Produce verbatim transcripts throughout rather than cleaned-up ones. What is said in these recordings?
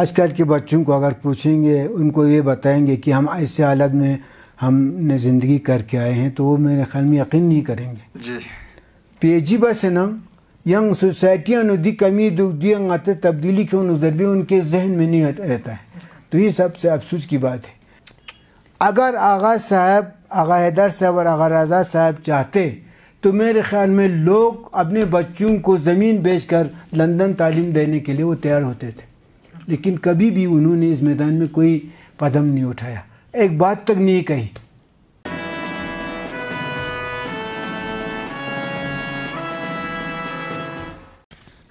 आजकल के बच्चों को अगर पूछेंगे, उनको ये बताएंगे कि हम ऐसे हालत में हमने ज़िंदगी करके आए हैं, तो वो मेरे ख्याल में यकीन नहीं करेंगे जी। पेजी बस ना यंग सोसाइटियाँ नदी कमी दुखदी आते तब्दीली के नज़र भी उनके जहन में नहीं रहता है, तो ये सबसे अफसोस की बात है। अगर आगा साहब, आगा हैदर साहब और आगा रजा साहब चाहते तो मेरे ख़्याल में लोग अपने बच्चों को ज़मीन बेचकर लंदन तालीम देने के लिए वो तैयार होते थे, लेकिन कभी भी उन्होंने इस मैदान में कोई कदम नहीं उठाया, एक बात तक नहीं कही।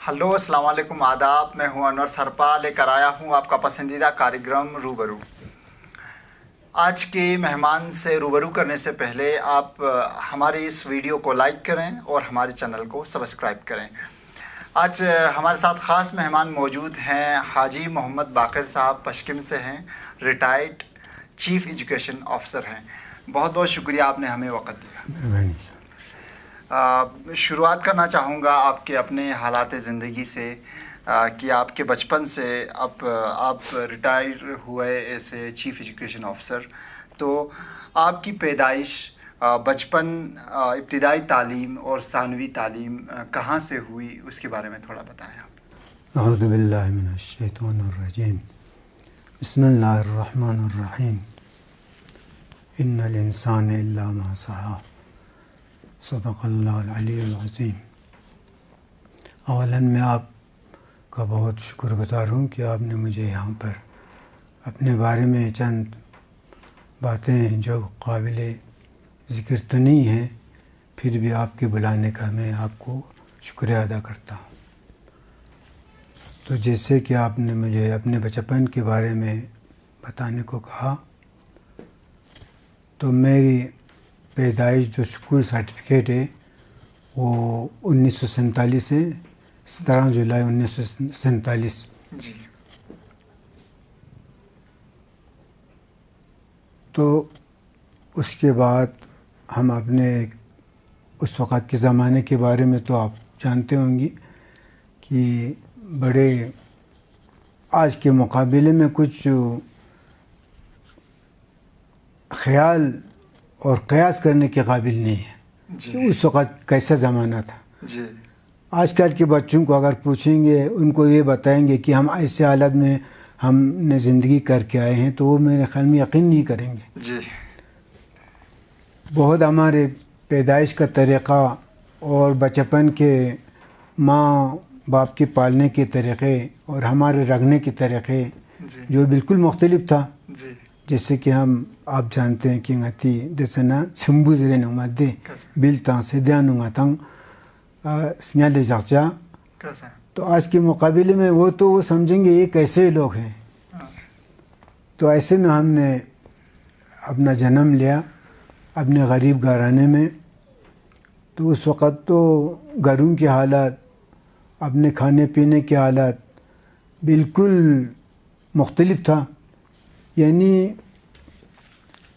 हेलो, अस्सलाम वालेकुम, आदाब। मैं हूं अनवर सरपा, लेकर आया हूं आपका पसंदीदा कार्यक्रम रूबरू। आज के मेहमान से रूबरू करने से पहले आप हमारे इस वीडियो को लाइक करें और हमारे चैनल को सब्सक्राइब करें। आज हमारे साथ ख़ास मेहमान मौजूद हैं, हाजी मोहम्मद बाकिर साहब पश्किम से हैं, रिटायर्ड चीफ़ एजुकेशन ऑफिसर हैं। बहुत बहुत शुक्रिया, आपने हमें वक़्त दिया। Uh, शुरुआत करना चाहूँगा आपके अपने हालात ज़िंदगी से, uh, कि आपके बचपन से अब आप, आप रिटायर हुए ऐसे चीफ़ एजुकेशन ऑफिसर, तो आपकी पैदाइश, बचपन, इब्तिदाई तालीम और सानवी तालीम कहाँ से हुई, उसके बारे में थोड़ा बताएं आप। अऊज़ु बिल्लाहि मिनश शैतानिर रजीम, बिस्मिल्लाहिर रहमानिर रहीम, इन्नल इंसाना इल्ला मा सहा, सदक़ल्लाहुल अलीयुल अज़ीम। अवलन मैं आपका बहुत शुक्रगुज़ार हूँ कि आपने मुझे यहाँ पर अपने बारे में चंद बातें जो काबिले ज़िक्र तो नहीं हैं, फिर भी आपके बुलाने का मैं आपको शुक्रिया अदा करता हूँ। तो जैसे कि आपने मुझे अपने बचपन के बारे में बताने को कहा, तो मेरी पैदाइश जो स्कूल सर्टिफिकेट है वो उन्नीस सौ सैंतालीस है, सत्रह जुलाई उन्नीस सौ सैंतालीस तो उसके बाद हम अपने उस वक़्त के ज़माने के बारे में तो आप जानते होंगी कि बड़े आज के मुकाबले में कुछ ख़्याल और कयास करने के काबिल नहीं है कि उस वक़्त कैसा ज़माना था। आजकल के बच्चों को अगर पूछेंगे, उनको ये बताएंगे कि हम ऐसे हालत में हमने ज़िंदगी करके आए हैं, तो वो मेरे ख्याल में यकीन नहीं करेंगे जी। बहुत हमारे पैदाइश का तरीक़ा और बचपन के माँ बाप के पालने के तरीक़े और हमारे रखने के तरीक़े जो बिल्कुल मुख्तलिफ था। जैसे कि हम आप जानते हैं कि गति दसना सिम्बू ज़रे नुमादे बिल तंग से ध्यानुंगा तंग स्न्याले जागचा, तो आज के मुकाबले में वो तो वो समझेंगे ये कैसे लोग हैं। तो ऐसे में हमने अपना जन्म लिया अपने गरीब घराने में, तो उस वक़्त तो घरों की हालत, अपने खाने पीने की हालत बिल्कुल मुख्तलिफ था। यानी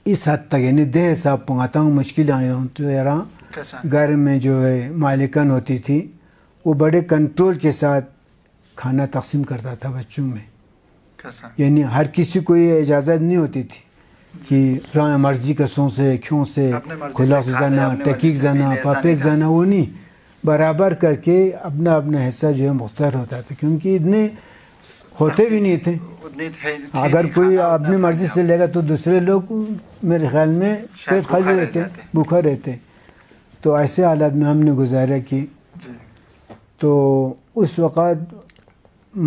इस हद तक, यानी देह साहब पंगाता हूँ मुश्किल आया हूँ, तो यार घर में जो है मालिकन होती थी वो बड़े कंट्रोल के साथ खाना तकसीम करता था बच्चों में। यानी हर किसी को ये इजाज़त नहीं होती थी कि राय मर्जी कसों से क्यों से खुला जाना, टकीक जाना, पापेक जाना, वो नहीं, बराबर करके अपना अपना हिस्सा जो है मुख्तार होता था, क्योंकि इतने होते भी नहीं थे। थे, थे अगर कोई अपनी मर्जी से लेगा तो दूसरे लोग मेरे ख्याल में पेट खाली रहते हैं, भूखा रहते। तो ऐसे हालात में हमने गुजारा की। तो उस वक़्त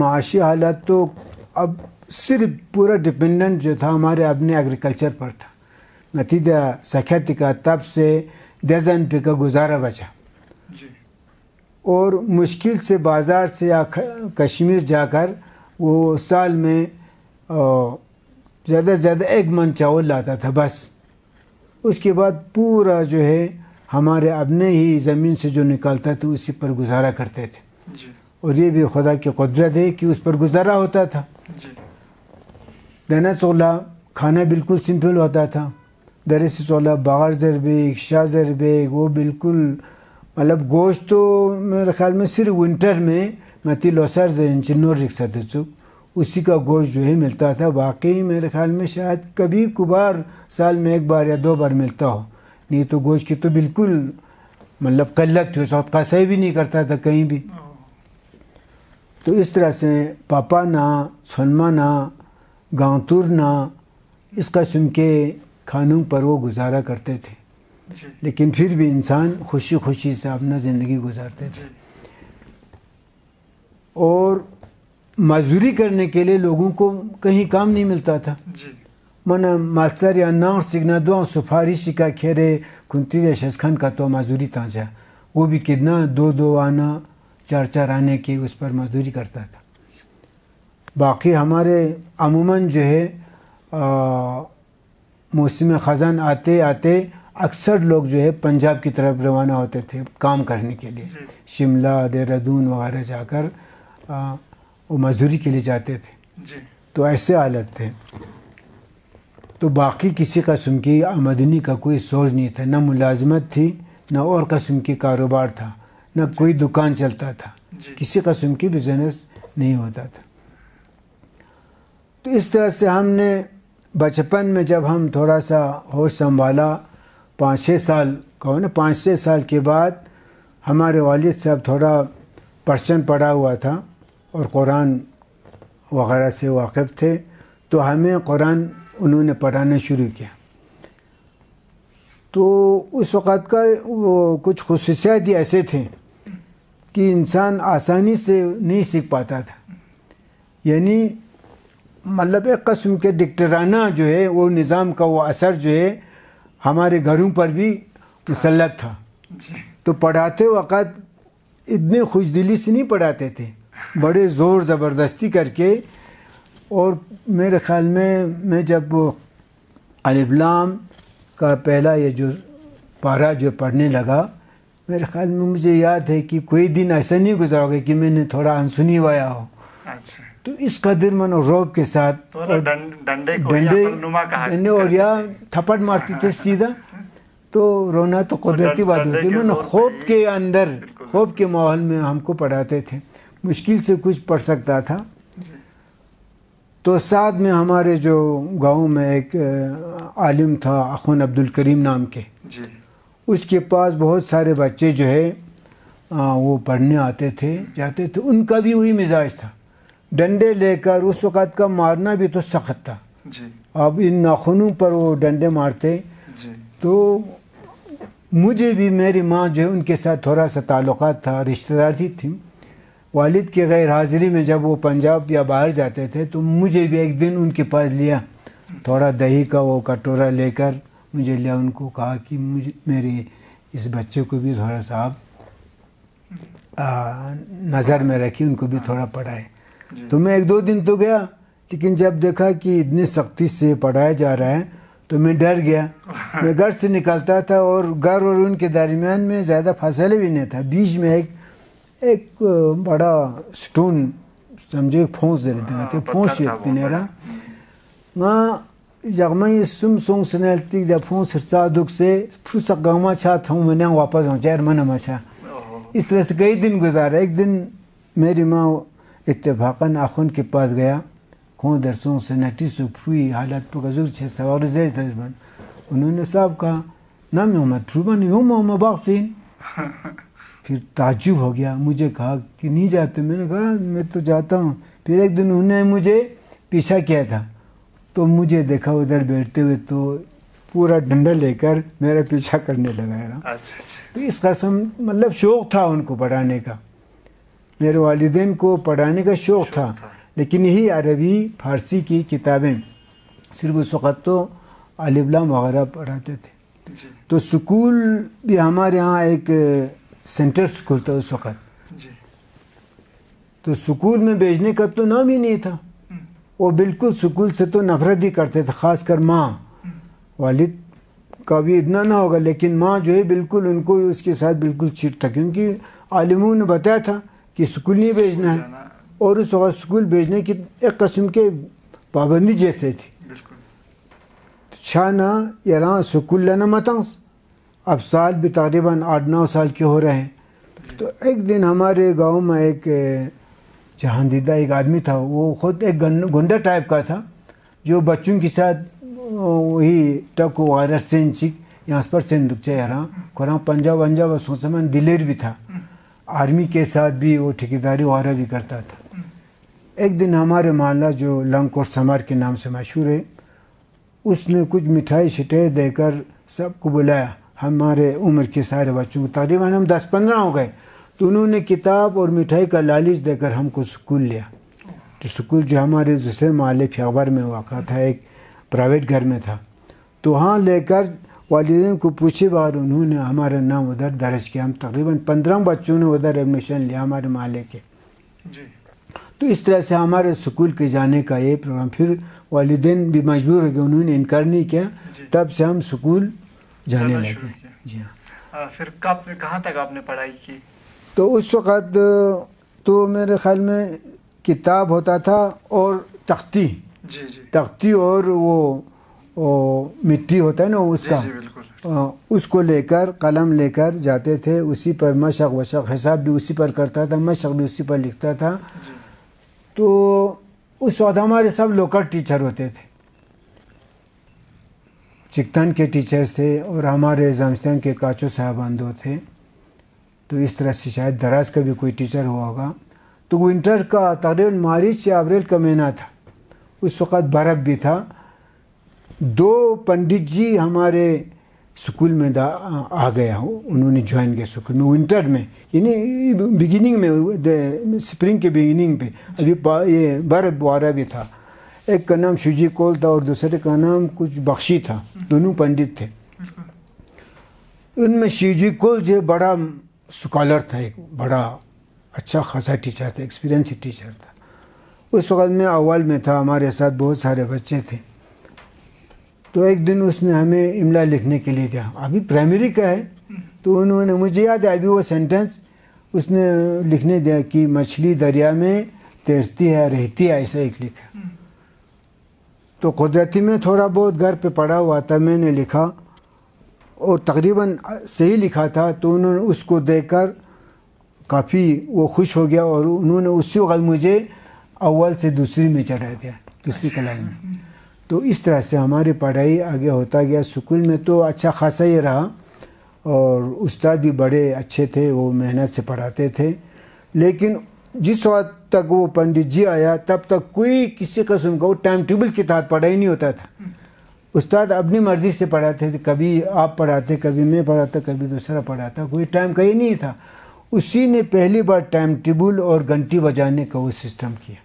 माशी हालात तो अब सिर्फ पूरा डिपेंडेंट जो था हमारे अपने एग्रीकल्चर पर था। नतीजा सख्यती का तब से दर्जन पे का गुजारा बचा, और मुश्किल से बाज़ार से या कश्मीर जाकर वो साल में ज़्यादा से ज़्यादा एक मन चावल लाता था बस। उसके बाद पूरा जो है हमारे अपने ही ज़मीन से जो निकलता था उसी पर गुजारा करते थे, और ये भी खुदा की कुदरत है कि उस पर गुजारा होता था। दना सोला खाना बिल्कुल सिंपल होता था, दरअसल सोला बाहर जरबेग शाह जरबेग वो बिल्कुल, मतलब गोश्त तो मेरे ख्याल में सिर्फ विंटर में मती लोसर चिन्नौर रिक्शा थे चुप उसी का गोश्त जो है मिलता था। वाकई मेरे ख्याल में शायद कभी कभार साल में एक बार या दो बार मिलता हो, नहीं तो गोश्त की तो बिल्कुल मतलब कल्लत थी, साथ कसई भी नहीं करता था कहीं भी। तो इस तरह से पापा ना, सनमा ना, गांतुर ना, इस कस्म के खानों पर वो गुजारा करते थे, लेकिन फिर भी इंसान खुशी खुशी से अपना ज़िंदगी गुजारते थे। और मजदूरी करने के लिए लोगों को कहीं काम नहीं मिलता था। मना मास्तर या नाव सिग्ना दो सिफारिश का खेरे कुंती या शस्खान का तो मजदूरी था जा, वो भी कितना दो दो आना चार चार आने की उस पर मजदूरी करता था। बाकी हमारे अमूमन जो है मौसम ख़जान आते आते अक्सर लोग जो है पंजाब की तरफ रवाना होते थे काम करने के लिए, शिमला, देहरादून वगैरह जाकर आ, वो मजदूरी के लिए जाते थे। तो ऐसे हालत थे, तो बाकी किसी कस्म की आमदनी का कोई सोच नहीं था, ना मुलाजमत थी, ना और कस्म की कारोबार था, ना कोई दुकान चलता था, किसी कस्म की बिजनेस नहीं होता था। तो इस तरह से हमने बचपन में जब हम थोड़ा सा होश संभाला, पाँच छः साल कहो ना, पाँच छः साल के बाद हमारे वालिद साहब थोड़ा पर्चन पड़ा हुआ था और कुरान वगैरह से वाकिफ़ थे, तो हमें कुरान उन्होंने पढ़ाना शुरू किया। तो उस वक़्त का वो कुछ खुसूसियात ऐसे थे कि इंसान आसानी से नहीं सीख पाता था, यानी मतलब एक कस्म के डिक्टराना जो है वो निज़ाम का वो असर जो है हमारे घरों पर भी मुसल्लत था। तो पढ़ाते वक़्त इतने खुश दिली से नहीं पढ़ाते थे, बड़े ज़ोर ज़बरदस्ती करके। और मेरे ख़्याल में मैं जब अलिफ लाम का पहला ये जो पारा जो पढ़ने लगा, मेरे ख़्याल में मुझे याद है कि कोई दिन ऐसा नहीं गुजरा होगा कि मैंने थोड़ा अनसुनी वाया हो। अच्छा। तो इस कदर मन और रौब के साथ डंडे डंडे और या थप्पड़ मारते थे सीधा, तो रोना तो कुदरती बात होती है। मन खौफ के अंदर, खौफ के माहौल में हमको पढ़ाते थे, मुश्किल से कुछ पढ़ सकता था। तो साथ में हमारे जो गांव में एक आलिम था, अखून अब्दुल करीम नाम के, उसके पास बहुत सारे बच्चे जो है वो पढ़ने आते थे जाते थे, उनका भी वही मिजाज था, डंडे लेकर। उस वक़्त का मारना भी तो सख्त था, अब इन नाखूनों पर वो डंडे मारते। तो मुझे भी, मेरी माँ जो है उनके साथ थोड़ा सा ताल्लुकात था, रिश्तेदारी थी। वालिद के गैर हाज़िरी में जब वो पंजाब या बाहर जाते थे तो मुझे भी एक दिन उनके पास लिया, थोड़ा दही का वो कटोरा लेकर मुझे लिया, उनको कहा कि मुझे मेरे इस बच्चे को भी थोड़ा सा आप नज़र में रखी, उनको भी थोड़ा पढ़ाए। तो मैं एक दो दिन तो गया, लेकिन जब देखा कि इतनी सख्ती से पढ़ाया जा रहा है तो मैं डर गया। मैं घर से निकलता था और घर और उनके दरमियान में ज़्यादा फासले भी नहीं था, बीच में एक एक बड़ा स्टोन समझे फोंस दे देते थे, फोंस पिनेरा माँ जगमई सुम सोंग सुनती फोंस साधुक से गमा छा था मैंने वापस पहुँचा मन मछा। इस तरह से कई दिन गुजारा। एक दिन मेरी माँ इत्तेफाकन आखुन के पास गया, खों दरसों से नटी सुई हालत पर गजूर छः सवार तजमन। उन्होंने साहब कहा नाम मोहम्मद रूबन यूँ मोहम्मद बागसिन। फिर ताज्जुब हो गया, मुझे कहा कि नहीं जाते। मैंने कहा मैं तो जाता हूँ। फिर एक दिन उन्होंने मुझे पीछा किया था, तो मुझे देखा उधर बैठते हुए, तो पूरा डंडा लेकर मेरा पीछा करने लगा। अच्छा अच्छा। तो इस कसम मतलब शौक़ था उनको पढ़ाने का, मेरे वालिदैन को पढ़ाने का शौक़ था, था। लेकिन यही अरबी फ़ारसी की किताबें सिर्फ उस वक़्त तो अलिफ लाम वगैरह पढ़ाते थे। तो स्कूल भी हमारे यहाँ एक सेंटर स्कूल था उस वक़्त, तो स्कूल में भेजने का तो नाम ही नहीं था। वो बिल्कुल स्कूल से तो नफरत ही करते थे, ख़ासकर माँ। वालिद का भी इतना ना होगा, लेकिन माँ जो है बिल्कुल उनको उसके साथ बिल्कुल चिढ़ था, क्योंकि आलिमों ने बताया था कि स्कूल नहीं भेजना है, और उस वक्त स्कूल भेजने की एक कस्म के पाबंदी जैसे थी। छाना यहाँ स्कूल लाना मतंस। अब साल भी तकरीबन आठ नौ साल के हो रहे हैं। तो एक दिन हमारे गांव में एक जहांदीदा एक आदमी था, वो खुद एक गुंडा टाइप का था जो बच्चों के साथ वही टक वायरस सेन चिक यहाँ पर सेन दुख चेहरा खुरा पंजाब वंजाब और सोसमन दिलेर भी था। आर्मी के साथ भी वो ठेकेदारी वारा भी करता था। एक दिन हमारे माला जो लंक और समार के नाम से मशहूर है, उसने कुछ मिठाई शिठाई देकर सबको बुलाया। हमारे उम्र के सारे बच्चों को, तकरीबन हम दस पंद्रह हो गए, तो उन्होंने किताब और मिठाई का लालच देकर हमको स्कूल लिया। तो स्कूल जो हमारे दूसरे माले फ्यावर में वाक़ा था, एक प्राइवेट घर में था, तो वहाँ लेकर वालिदैन को पूछे बार उन्होंने हमारा नाम उधर दर्ज किया। हम तकरीबन पंद्रह बच्चों ने उधर एडमिशन लिया हमारे माले के। तो इस तरह से हमारे स्कूल के जाने का ये प्रोग्राम, फिर वालिदैन भी मजबूर हो गए, उन्होंने इनकार नहीं किया, तब से हम स्कूल जाने लगे। जी हाँ। फिर कब कहाँ तक आपने पढ़ाई की? तो उस वक़्त तो मेरे ख़्याल में किताब होता था और तख्ती जी जी। तख्ती और वो, वो मिट्टी होता है ना उसका जी जी, बिल्कुल। आ, उसको लेकर कलम लेकर जाते थे, उसी पर मशक वशक हिसाब भी उसी पर करता था, मशक भी उसी पर लिखता था। तो उस वक्त हमारे सब लोकल टीचर होते थे, चित्तन के टीचर्स थे और हमारे जामस्तान के काचो साहबान दो थे। तो इस तरह से शायद दराज का भी कोई टीचर हुआ होगा। तो विंटर का तकरीबन मार्च या अप्रैल का महीना था, उस वक़्त बर्फ़ भी था। दो पंडित जी हमारे स्कूल में दा आ गया हो, उन्होंने ज्वाइन किया स्कूल में विंटर में, यानी बिगिनिंग में, स्प्रिंग के बिगिनिंग पे। अभी ये बर्फ़ वारा भी था। एक का नाम शिव जी कौल था और दूसरे का नाम कुछ बख्शी था, दोनों पंडित थे। उनमें शिव जी कौल जो बड़ा स्कॉलर था, एक बड़ा अच्छा खासा टीचर था, एक्सपीरियंस टीचर था। उस वक़्त मैं अव्वल में था, हमारे साथ बहुत सारे बच्चे थे। तो एक दिन उसने हमें इमला लिखने के लिए दिया, अभी प्राइमरी का है। तो उन्होंने, मुझे याद है अभी वो सेंटेंस, उसने लिखने दिया कि मछली दरिया में तैरती है रहती है, ऐसा एक लिखा। तो कुदरती में थोड़ा बहुत घर पे पड़ा हुआ था, मैंने लिखा और तकरीबन सही लिखा था। तो उन्होंने उसको देखकर काफ़ी वो खुश हो गया और उन्होंने उसी वक्त मुझे अव्वल से दूसरी में चढ़ा दिया, दूसरी कलाई में। तो इस तरह से हमारी पढ़ाई आगे होता गया। स्कूल में तो अच्छा खासा ही रहा और उस्ताद भी बड़े अच्छे थे, वो मेहनत से पढ़ाते थे। लेकिन जिस वक्त तक वो पंडित जी आया, तब तक कोई किसी कस्म का वो टाइम टेबल के तहत पढ़ाई नहीं होता था। उस्ताद अपनी मर्ज़ी से पढ़ाते थे, कभी आप पढ़ाते, कभी मैं पढ़ाता, कभी दूसरा पढ़ाता, कोई टाइम का ही नहीं था। उसी ने पहली बार टाइम टेबल और घंटी बजाने का वो सिस्टम किया।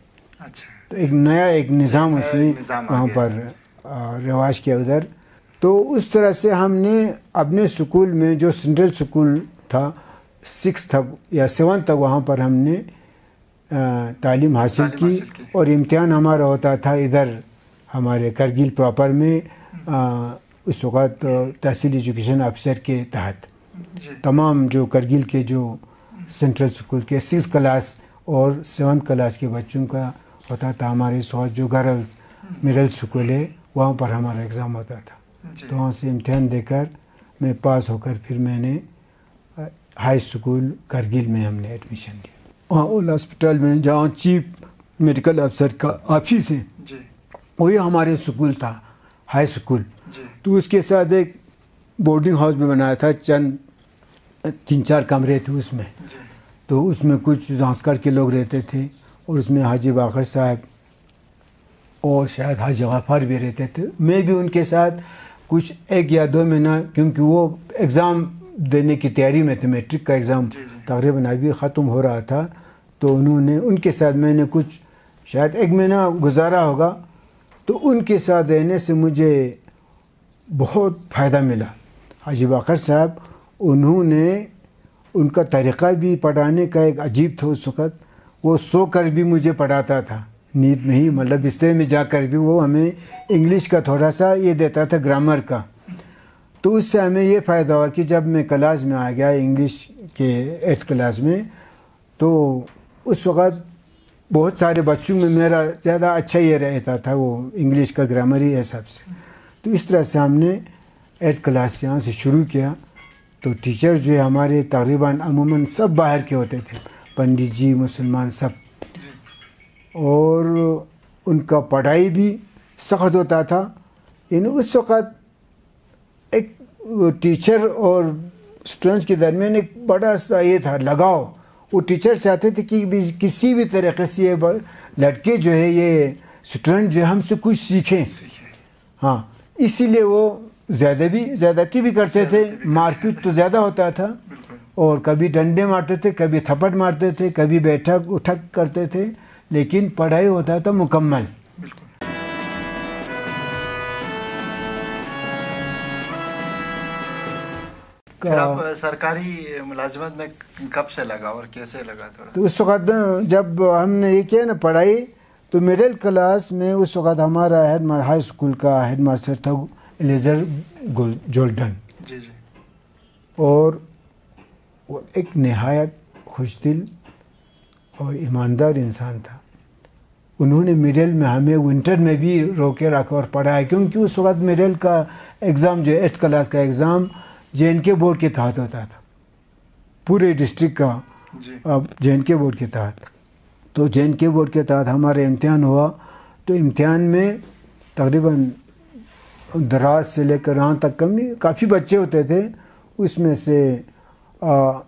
अच्छा। तो एक नया एक निज़ाम उसने वहाँ पर रिवाज किया उधर। तो उस तरह से हमने अपने स्कूल में, जो सेंट्रल स्कूल था, सिक्स तक या सेवन तक वहाँ पर हमने तालीम हासिल की। और इम्तिहान हमारा होता था इधर हमारे करगिल प्रॉपर में, आ, उस वक़्त तहसील एजुकेशन अफसर के तहत तमाम जो करगिल के जो सेंट्रल स्कूल के सिक्स क्लास और सेवन क्लास के बच्चों का होता था। हमारे इस वक्त जो गर्ल्स मिडिल स्कूल है, वहाँ पर हमारा एग्ज़ाम होता था। तो वहाँ से इम्तिहान देकर मैं पास होकर फिर मैंने हाई स्कूल करगिल में हमने एडमिशन लिया। वहाँ ओल्ड हॉस्पिटल में, जहाँ चीफ मेडिकल अफसर का ऑफिस है, वही हमारे स्कूल था, हाई स्कूल। तो उसके साथ एक बोर्डिंग हाउस में बनाया था, चंद तीन चार कमरे थे उसमें। तो उसमें कुछ झांसकर के लोग रहते थे और उसमें हाजी बाकर साहब और शायद हाजी गफ़ार भी रहते थे। मैं भी उनके साथ कुछ एक या दो महीना, क्योंकि वो एग्ज़ाम देने की तैयारी में थे, मैट्रिक का एग्ज़ाम तकरीबन अभी ख़त्म हो रहा था। तो उन्होंने, उनके साथ मैंने कुछ शायद एक महीना गुजारा होगा। तो उनके साथ रहने से मुझे बहुत फ़ायदा मिला। हाजी बाकर साहब, उन्होंने, उनका तरीक़ा भी पढ़ाने का एक अजीब था। उस वक़्त वो सो कर भी मुझे पढ़ाता था, नींद में ही, मतलब बिस्तर में जाकर भी वो हमें इंग्लिश का थोड़ा सा ये देता था, ग्रामर का। तो उससे हमें ये फ़ायदा हुआ कि जब मैं क्लास में आ गया इंग्लिश के एट्थ क्लास में, तो उस वक़्त बहुत सारे बच्चों में मेरा ज़्यादा अच्छा ये रहता था, वो इंग्लिश का ग्रामर ही हिसाब से। तो इस तरह से हमने एट्थ क्लास यहाँ से शुरू किया। तो टीचर जो है हमारे तकरीबन अमूमन सब बाहर के होते थे, पंडित जी, मुसलमान सब। और उनका पढ़ाई भी सख्त होता था। इन उस वक़्त एक टीचर और स्टूडेंट्स के दरमियान एक बड़ा सा ये था लगाव। वो टीचर चाहते थे कि किसी भी तरीके से ये लड़के जो है ये स्टूडेंट जो है हमसे कुछ सीखें। हाँ, इसीलिए वो ज़्यादा भी ज़्यादती भी करते थे, मारपीट तो ज़्यादा होता था और कभी डंडे मारते थे, कभी थप्पड़ मारते थे, कभी बैठक उठक करते थे, लेकिन पढ़ाई होता था मुकम्मल। फिर आप सरकारी मुलाजमत में कब से लगा और कैसे लगा? थोड़ा तो उस वक़्त जब हमने ये किया ना पढ़ाई, तो मिडिल क्लास में उस वक़्त हमारा हेड हाई स्कूल का हेड मास्टर था लेजर जोल्डन जी जी, और वो एक नहायत खुशदिल और ईमानदार इंसान था। उन्होंने मिडिल में हमें विंटर में भी रोके रखा और पढ़ाया, क्योंकि उस वक़्त मिडिल का एग्ज़ाम जो एट्थ क्लास का exam J and K board के तहत होता था, पूरे डिस्ट्रिक्ट का अब जे एन के बोर्ड के तहत। तो जे एन के बोर्ड के तहत हमारा इम्तिहान हुआ, तो इम्तिहान में तकरीबन दराज से लेकर यहाँ तक कम नहीं काफ़ी बच्चे होते थे। उसमें से आ,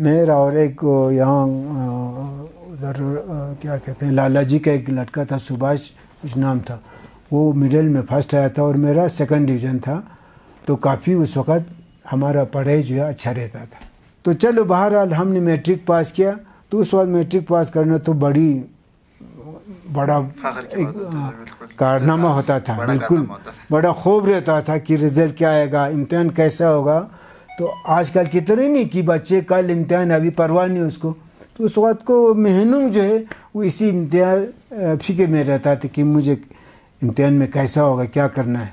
मेरा और एक यहाँ उधर क्या कहते हैं लाला जी का एक लड़का था, सुभाष कुछ नाम था, वो मिडिल में फर्स्ट आया था और मेरा सेकंड डिवीज़न था। तो काफ़ी उस वक़्त हमारा पढ़ाई जो है अच्छा रहता था। तो चलो बहरहाल हमने मैट्रिक पास किया। तो उस वक्त मैट्रिक पास करना तो बड़ी बड़ा एक कारनामा होता था, बिल्कुल बड़ा खौफ रहता था कि रिज़ल्ट क्या आएगा, इम्तिहान कैसा होगा। तो आजकल की तरह नहीं कि बच्चे कल इम्तिहान अभी परवाह नहीं उसको। तो उस वक्त को महीनों जो है वो इसी इम्तिहान फिक्र में रहता था कि मुझे इम्तिहान में कैसा होगा, क्या करना है।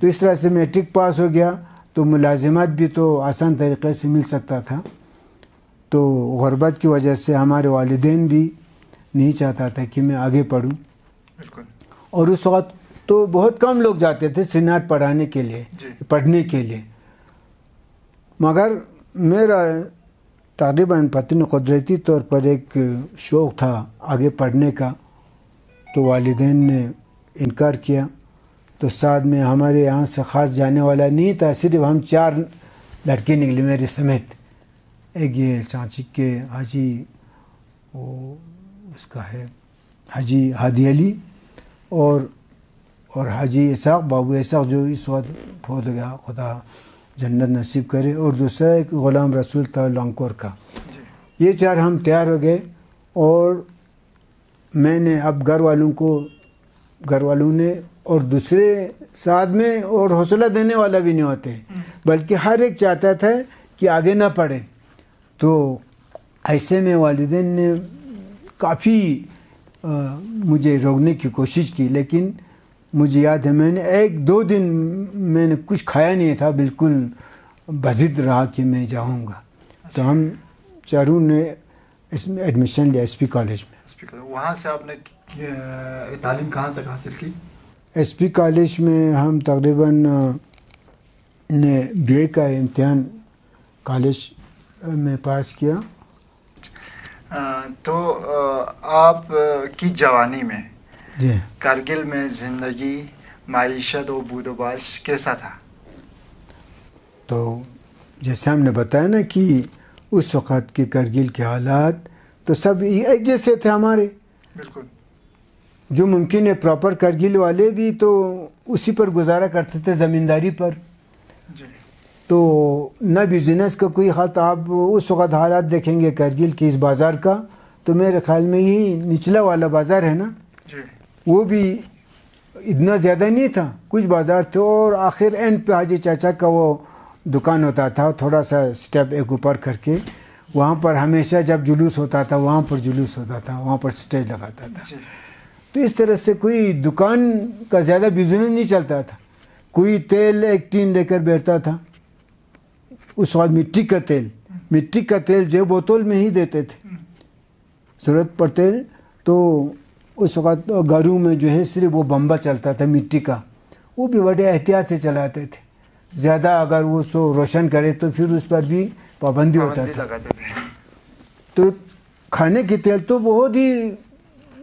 तो इस तरह से मैट्रिक पास हो गया तो मुलाजिमत भी तो आसान तरीक़े से मिल सकता था। तो ग़ुरबत की वजह से हमारे वालिदैन भी नहीं चाहता था कि मैं आगे पढूं, और उस वक्त तो बहुत कम लोग जाते थे सिनाट पढ़ाने के लिए, पढ़ने के लिए। मगर मेरा तकरीबन पत्नी कुदरती तौर पर एक शौक़ था आगे पढ़ने का, तो वालिदैन ने इनकार किया। तो साथ में हमारे यहाँ से ख़ास जाने वाला नहीं था, सिर्फ हम चार लड़के निकले मेरे समेत। एक ये चाची के हाजी वो उसका है हाजी हादी अली और और हाजी इसाक़ बाबू इसाक़ जो इस वक्त फौत हो गया, खुदा जन्नत नसीब करे, और दूसरा एक ग़ुलाम रसूल था लंकोर का। ये चार हम तैयार हो गए और मैंने अब घर वालों को घर वालों ने और दूसरे साथ में और हौसला देने वाला भी नहीं होते, बल्कि हर एक चाहता था कि आगे ना पढ़े। तो ऐसे में वालिदैन ने काफ़ी मुझे रोकने की कोशिश की, लेकिन मुझे याद है मैंने एक दो दिन मैंने कुछ खाया नहीं था, बिल्कुल बजिद रहा कि मैं जाऊंगा। तो हम चारों ने इसमें एडमिशन लिया एस पी कॉलेज में। वहाँ से आपने तालीम कहाँ तक हासिल की? एस पी कॉलेज में हम तकरीबन ने बी ए का इम्तिहान कॉलेज में पास किया। तो आप की जवानी में जी कारगिल में ज़िंदगी माईशत और बूदोबाश कैसा था? तो जैसे हमने बताया ना कि उस वक़्त के कारगिल के हालात तो सब एक जैसे थे हमारे, बिल्कुल जो मुमकिन है प्रॉपर करगिल वाले भी तो उसी पर गुजारा करते थे, ज़मींदारी पर। तो ना बिजनेस का कोई हाथ, आप उस वक़्त हालात देखेंगे करगिल के इस बाज़ार का, तो मेरे ख़्याल में यही निचला वाला बाज़ार है ना जी, वो भी इतना ज़्यादा नहीं था, कुछ बाज़ार थे। और आखिर एंड पे हाजी चाचा का वो दुकान होता था, थोड़ा सा स्टेप एक ऊपर करके, वहाँ पर हमेशा जब जुलूस होता था वहाँ पर जुलूस होता था, वहाँ पर स्टेज लगाता था। तो इस तरह से कोई दुकान का ज़्यादा बिजनेस नहीं चलता था। कोई तेल एक टीन लेकर बैठता था, उस वक्त मिट्टी का तेल, मिट्टी का तेल जो बोतल में ही देते थे, ज़रूरत पड़ते। तो उस वक़्त घरों में जो है सिर्फ वो बम्बा चलता था मिट्टी का, वो भी बड़े एहतियात से चलाते थे। ज़्यादा अगर वो सो रोशन करे तो फिर उस पर भी पाबंदी होता था। तो खाने के तेल तो बहुत ही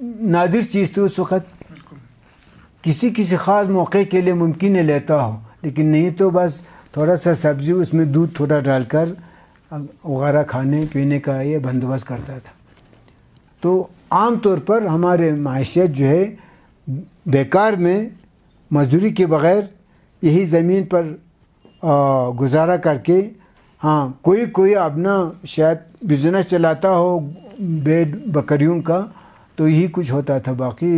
नादिर चीज़ थी उस वक़्त, किसी किसी ख़ास मौके के लिए मुमकिन है लेता हो, लेकिन नहीं तो बस थोड़ा सा सब्ज़ी उसमें दूध थोड़ा डालकर वगैरह खाने पीने का ये बंदोबस्त करता था। तो आम तौर पर हमारे मायशियत जो है बेकार में मजदूरी के बग़ैर यही ज़मीन पर आ, गुजारा करके, हाँ कोई कोई अपना शायद बिजनेस चलाता हो बेड बकरियों का, तो यही कुछ होता था। बाकी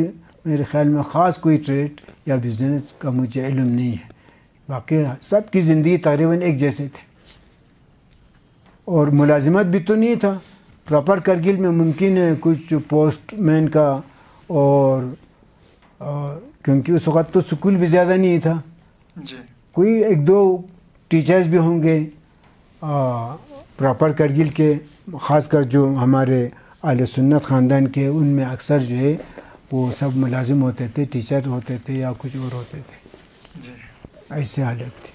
मेरे ख़्याल में ख़ास कोई ट्रेड या बिजनेस का मुझे इल्म नहीं है। बाकी सब की ज़िंदगी तकरीबन एक जैसे थे और मुलाजिमत भी तो नहीं था प्रॉपर। करगिल में मुमकिन है कुछ पोस्टमैन का और, और क्योंकि उस वक़्त तो स्कूल भी ज़्यादा नहीं था जी। कोई एक दो टीचर्स भी होंगे प्रॉपर करगिल के, ख़ासकर जो हमारे आले सुन्नत ख़ानदान के उनमें अक्सर जो है वो सब मुलाजिम होते थे, टीचर होते थे या कुछ और होते थे जी। ऐसे हालत थी।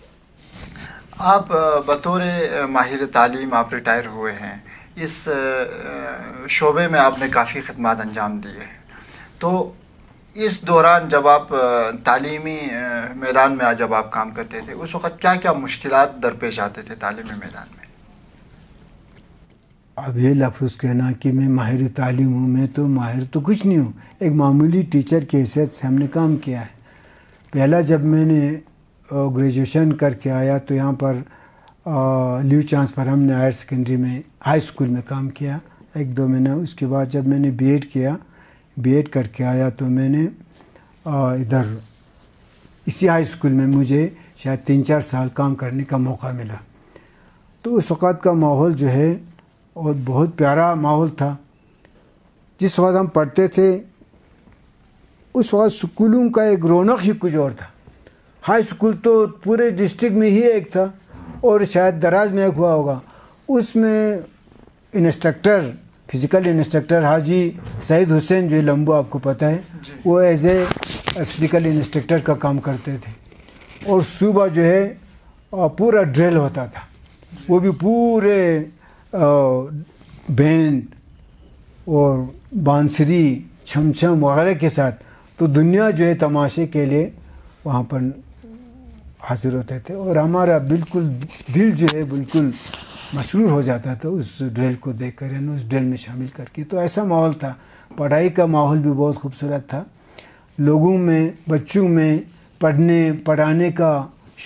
आप बतौर माहिर तालीम आप रिटायर हुए हैं, इस शोबे में आपने काफ़ी खदमात अंजाम दिए हैं, तो इस दौरान जब आप तालीमी मैदान में जब आप काम करते थे उस वक़्त क्या क्या मुश्किलात दरपेश आते थे तालीमी मैदान में? अब ये लफ्ज़ कहना कि मैं माहिर तालीम हूँ, मैं तो माहिर तो कुछ नहीं हूँ, एक मामूली टीचर के हैसियत से हमने काम किया है। पहला जब मैंने ग्रेजुएशन करके आया तो यहाँ पर लीव चांस पर हमने हायर सेकेंडरी में हाई स्कूल में काम किया एक दो महीना। उसके बाद जब मैंने बीएड किया, बीएड करके आया तो मैंने आ, इधर इसी हाई स्कूल में मुझे शायद तीन चार साल काम करने का मौका मिला। तो उस वक़्त का माहौल जो है और बहुत प्यारा माहौल था। जिस वक्त हम पढ़ते थे उस वक्त स्कूलों का एक रौनक ही कुछ और था। हाई स्कूल तो पूरे डिस्ट्रिक्ट में ही एक था और शायद दराज में एक हुआ होगा। उसमें instructor, physical instructor Haji Saeed Hussain जो लम्बू आपको पता है, वो एज ए फिज़िकल इंस्ट्रक्टर का काम करते थे। और सुबह जो है पूरा ड्रिल होता था, वो भी पूरे बैंड और बांसुरी छमछम वगैरह के साथ। तो दुनिया जो है तमाशे के लिए वहाँ पर हाजिर होते थे और हमारा बिल्कुल दिल जो है बिल्कुल मसरूर हो जाता था उस ड्रिल को देख कर, यानी उस ड्रिल में शामिल करके। तो ऐसा माहौल था, पढ़ाई का माहौल भी बहुत खूबसूरत था। लोगों में, बच्चों में पढ़ने पढ़ाने का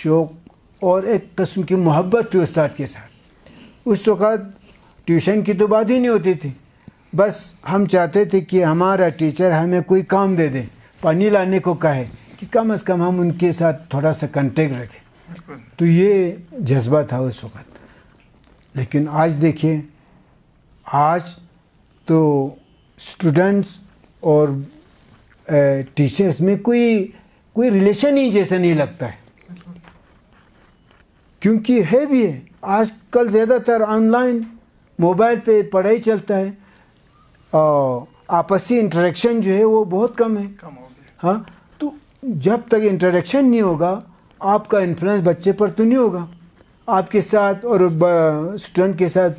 शौक़ और एक किस्म की मोहब्बत थी उस्ताद के साथ। उस वक़्त ट्यूशन की तो बात ही नहीं होती थी, बस हम चाहते थे कि हमारा टीचर हमें कोई काम दे दे, पानी लाने को कहे कि कम अज़ कम हम उनके साथ थोड़ा सा कांटेक्ट रखें। तो ये जज्बा था उस वक़्त। लेकिन आज देखिए, आज तो स्टूडेंट्स और टीचर्स में कोई कोई रिलेशन ही जैसा नहीं लगता है, क्योंकि है भी है। आज कल ज़्यादातर ऑनलाइन मोबाइल पे पढ़ाई चलता है और आपसी इंटरेक्शन जो है वो बहुत कम है। कम हो गया हाँ। जब तक इंटरेक्शन नहीं होगा, आपका इन्फ्लुएंस बच्चे पर तो नहीं होगा, आपके साथ और स्टूडेंट के साथ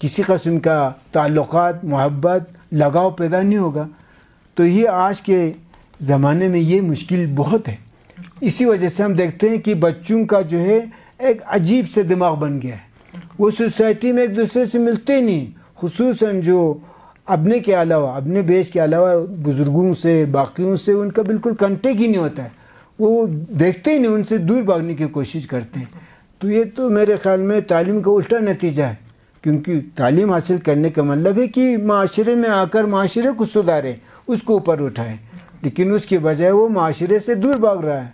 किसी कस्म का ताल्लुकात, मोहब्बत, लगाव पैदा नहीं होगा। तो ये आज के ज़माने में ये मुश्किल बहुत है। इसी वजह से हम देखते हैं कि बच्चों का जो है एक अजीब से दिमाग बन गया है, वो सोसाइटी में एक दूसरे से मिलते नहीं, खुसूसन जो अपने के अलावा, अपने बेश के अलावा बुज़ुर्गों से, बाकियों से उनका बिल्कुल कांटेक्ट ही नहीं होता है। वो देखते ही नहीं, उनसे दूर भागने की कोशिश करते हैं। तो ये तो मेरे ख़्याल में तालीम का उल्टा नतीजा है, क्योंकि तालीम हासिल करने का मतलब है कि माशरे में आकर माशरे को सुधारें, उसको ऊपर उठाएं, लेकिन उसके बजाय वो माशरे से दूर भाग रहा है।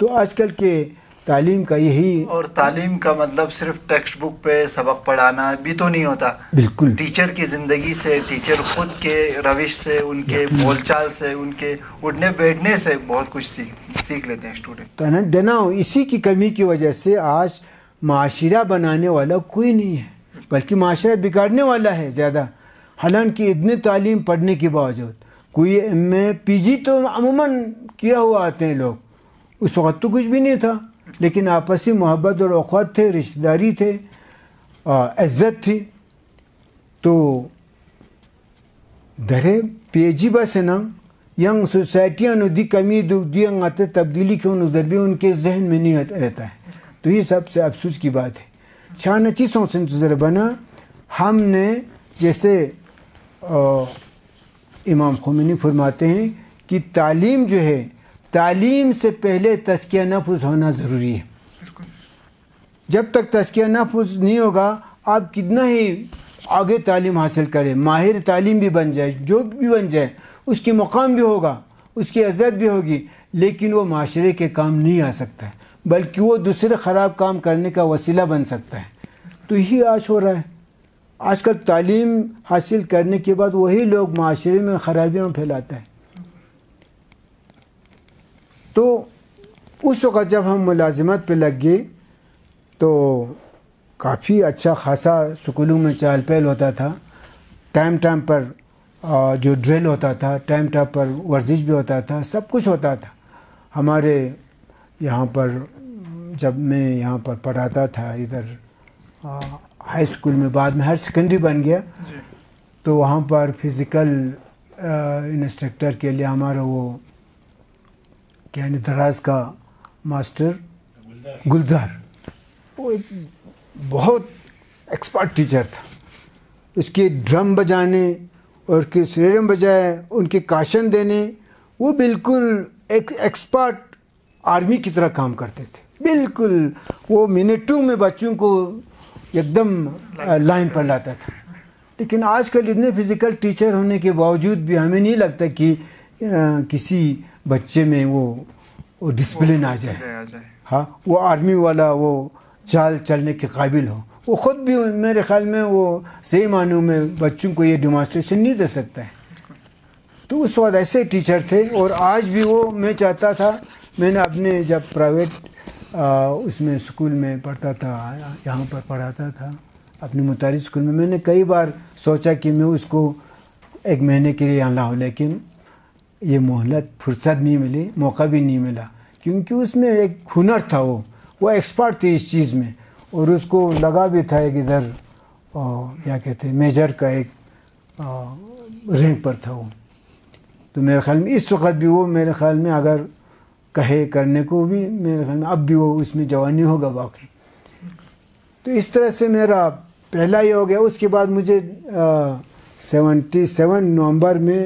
तो आजकल के तालीम का यही। और तालीम का मतलब सिर्फ टेक्स्ट बुक पे सबक पढ़ाना भी तो नहीं होता, बिल्कुल टीचर की ज़िंदगी से, टीचर ख़ुद के रविश से, उनके बोलचाल से, उनके उठने बैठने से बहुत कुछ सीख सीख लेते हैं स्टूडेंट। तो देना इसी की कमी की वजह से आज माशरा बनाने वाला कोई नहीं है, बल्कि माशरा बिगाड़ने वाला है ज़्यादा। हालांकि इतने तालीम पढ़ने के बावजूद कोई एम ए पी जी तो अमूमन किया हुआ आते हैं लोग, उस वक्त तो कुछ भी नहीं था, लेकिन आपसी मोहब्बत और अख़्वात थे, रिश्तेदारी थे, इज़्ज़त थी। तो दरे पेजी बस नंग यंग सोसाइटियाँ नुदी कमी दुख दिया आते तब्दीली क्यों नजर भी उनके जहन में नहीं रहता है। तो ये सबसे अफसोस की बात है। छान अच्छी सोच नजर बना हमने जैसे आ, इमाम खुमैनी फरमाते हैं कि तालीम जो है तालीम से पहले तस्किया नफुज़ होना ज़रूरी है। जब तक तस्किया नफुज़ नहीं होगा आप कितना ही आगे तालीम हासिल करें, माहिर तालीम भी बन जाए, जो भी बन जाए, उसकी मकाम भी होगा, उसकी इज्जत भी होगी, लेकिन वो माशरे के काम नहीं आ सकता है, बल्कि वो दूसरे ख़राब काम करने का वसीला बन सकता है। तो यही आज हो रहा है। आजकल तालीम हासिल करने के बाद वही लोग माशरे में ख़राबियाँ फैलाते हैं। तो उस वक़्त जब हम मुलाजिमत पे लग गए तो काफ़ी अच्छा खासा स्कूलों में चहल पहल होता था, टाइम टाइम पर जो ड्रिल होता था, टाइम टाइम पर वर्जिश भी होता था, सब कुछ होता था। हमारे यहाँ पर जब मैं यहाँ पर पढ़ाता था इधर हाई स्कूल में, बाद में हायर सेकेंडरी बन गया, तो वहाँ पर फिज़िकल इंस्ट्रक्टर के लिए हमारा वो यानी दराज का मास्टर गुलजार, वो एक बहुत एक्सपर्ट टीचर था। उसके ड्रम बजाने और के सिरम बजाए, उनके काशन देने, वो बिल्कुल एक एक्सपर्ट आर्मी की तरह काम करते थे। बिल्कुल वो मिनटों में बच्चों को एकदम लाइन पर लाता था। लेकिन आजकल इतने फिज़िकल टीचर होने के बावजूद भी हमें नहीं लगता कि आ, किसी बच्चे में वो, वो डिसिप्लिन आ जाए, हाँ, वो आर्मी वाला वो चाल चलने के काबिल हो। वो ख़ुद भी मेरे ख़्याल में वो सही मानों में बच्चों को ये डेमोंस्ट्रेशन नहीं दे सकता है। तो उस वक्त ऐसे टीचर थे। और आज भी वो मैं चाहता था, मैंने अपने जब प्राइवेट उसमें स्कूल में पढ़ता था, यहाँ पर पढ़ाता था अपने मुतारी स्कूल में, मैंने कई बार सोचा कि मैं उसको एक महीने के लिए यहाँ लाऊँ, लेकिन ये मोहलत फुर्सत नहीं मिली, मौका भी नहीं मिला, क्योंकि उसमें एक हुनर था, वो वो एक्सपर्ट थे इस चीज़ में। और उसको लगा भी था कि इधर क्या कहते हैं मेजर का एक रैंक पर था वो। तो मेरे ख़्याल में इस वक्त भी वो मेरे ख़्याल में अगर कहे करने को भी मेरे ख्याल में अब भी वो उसमें जवानी होगा बाकी। तो इस तरह से मेरा पहला ही हो गया। उसके बाद मुझे सेवेंटी सेवन नवम्बर में